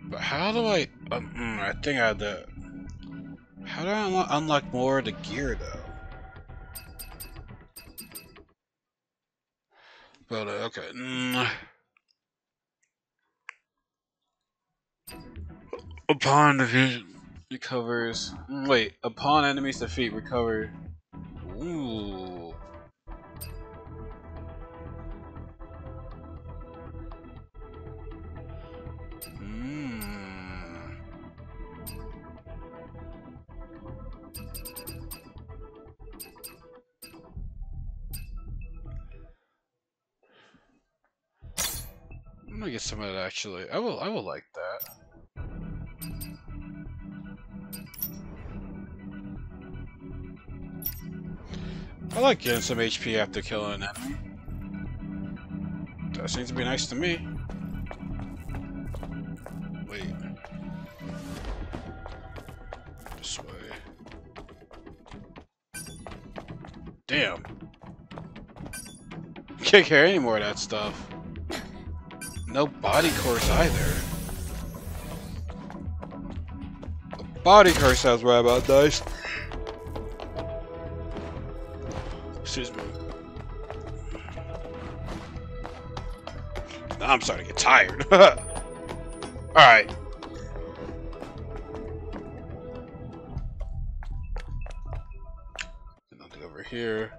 But how do I... Um, mm, I think I had to... How do I unlo unlock more of the gear, though? But, uh, okay. Mm. Upon defeat recovers... Wait, upon enemy's defeat, recover... Ooh... I'm gonna get some of that actually. I will. I will like that. I like getting some H P after killing an enemy. That seems to be nice to me. Wait. This way. Damn. Can't carry any more of that stuff. No body curse either. The body curse sounds right about dice. Excuse me. Now I'm starting to get tired. Alright. Nothing over here.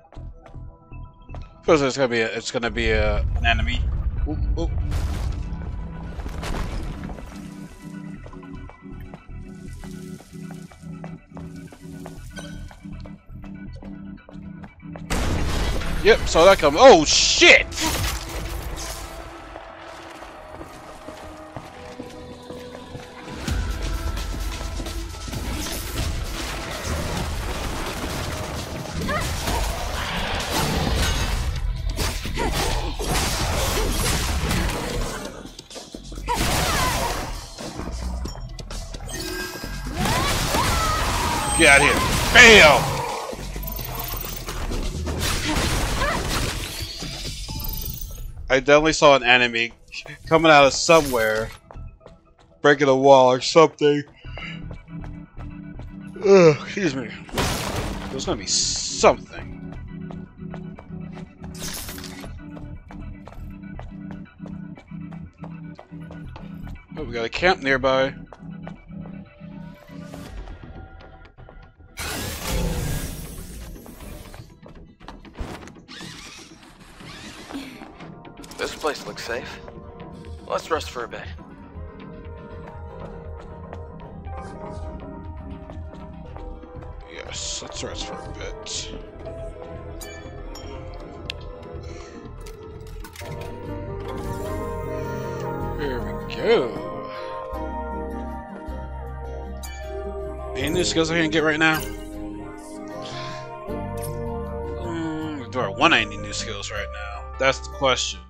Feels like it's gonna be a, it's gonna be a, an enemy. Oop, oop. Yep, saw that come. Oh shit! Get out of here. Bam! I definitely saw an enemy coming out of somewhere, breaking a wall or something. Ugh, excuse me. There's gonna be something. Oh, we got a camp nearby. This place looks safe. Let's rest for a bit. Yes, let's rest for a bit. Here we go. Ain't there skills I can get right now? Mm, do I want any new skills right now? That's the question.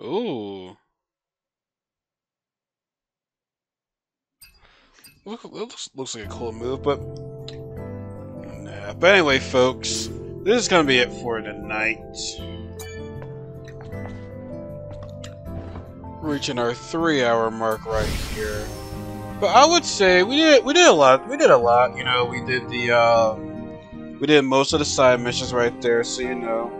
Ooh. Look, it looks, looks like a cool move, but... Nah. But anyway, folks, this is gonna be it for tonight. Reaching our three-hour mark right here. But I would say we did we did a lot. We did a lot. You know, we did the uh, we did most of the side missions right there. So you know.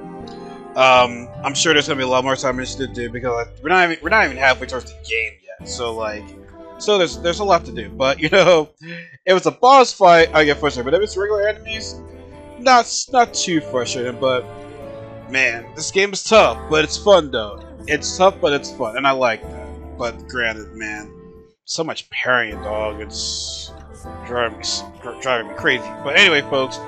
Um, I'm sure there's gonna be a lot more time to do because we're not even, we're not even halfway towards the game yet. So like, so there's there's a lot to do. But you know, if it's a boss fight, I get frustrated. But if it's regular enemies, not not too frustrating. But man, this game is tough, but it's fun though. It's tough, but it's fun, and I like that. But granted, man, so much parrying, dog. It's driving me driving me crazy. But anyway, folks.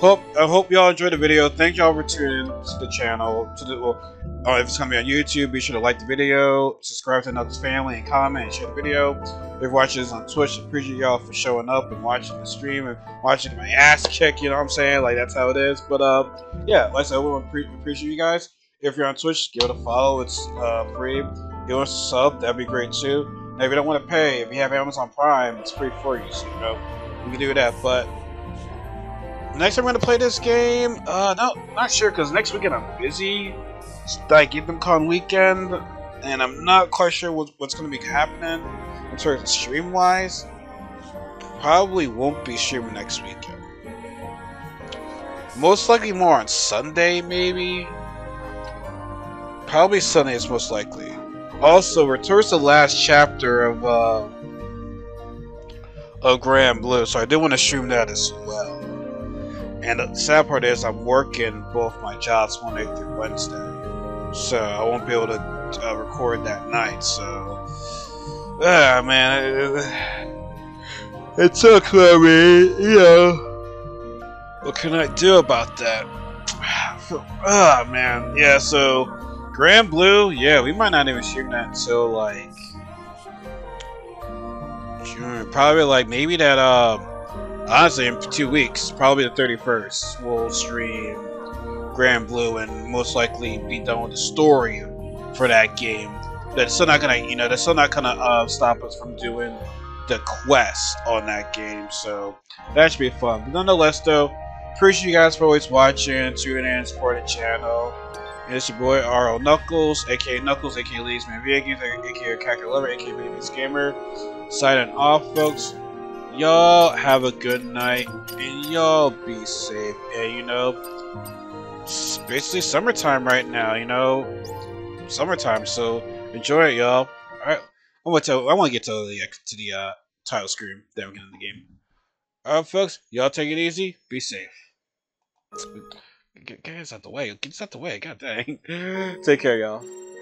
Hope, I hope y'all enjoyed the video. Thank y'all for tuning in to the channel. To the, well, uh, if it's coming on YouTube, be sure to like the video, subscribe to Knuckles Family, and comment and share the video. If you're watching this on Twitch, appreciate y'all for showing up and watching the stream and watching my ass kick. You know what I'm saying? Like that's how it is. But um, yeah, like I said, we appreciate you guys. If you're on Twitch, give it a follow. It's uh, free. Give us a sub. That'd be great too. Now, if you don't want to pay, if you have Amazon Prime, it's free for you. So you know you can do that. But next time I'm going to play this game, uh, no, not sure, because next weekend I'm busy, it's like Evencon weekend, and I'm not quite sure what, what's going to be happening in terms of stream-wise. Probably won't be streaming next weekend. Most likely more on Sunday, maybe? Probably Sunday is most likely. Also, we're towards the last chapter of, uh, of Grand Blue, so I do want to stream that as well. And the sad part is I'm working both my jobs Monday through Wednesday, so I won't be able to uh, record that night, so Ah, man. It, it sucks for me, you know. What can I do about that? Ah, man. Yeah, so Grand Blue, yeah, we might not even shoot that until, like, June. Probably, like, maybe that, um, honestly, in two weeks, probably the thirty-first, we'll stream Grand Blue and most likely be done with the story for that game. That's still not gonna, you know, that's still not gonna uh, stop us from doing the quest on that game, so that should be fun. But nonetheless, though, appreciate you guys for always watching, tuning in, supporting the channel. And it's your boy R O Knuckles, aka Knuckles, aka Lee's Man Video Games, aka Kaka Lover, aka Baby's Gamer. Signing off, folks. Y'all have a good night, and y'all be safe. And you know, it's basically summertime right now. You know, summertime. So enjoy it, y'all. All right, I want to. I want to get to the to the uh, title screen. Then we can end the game. All right, folks. Y'all take it easy. Be safe. Get, get us out the way. Get us out the way. God dang. Take care, y'all.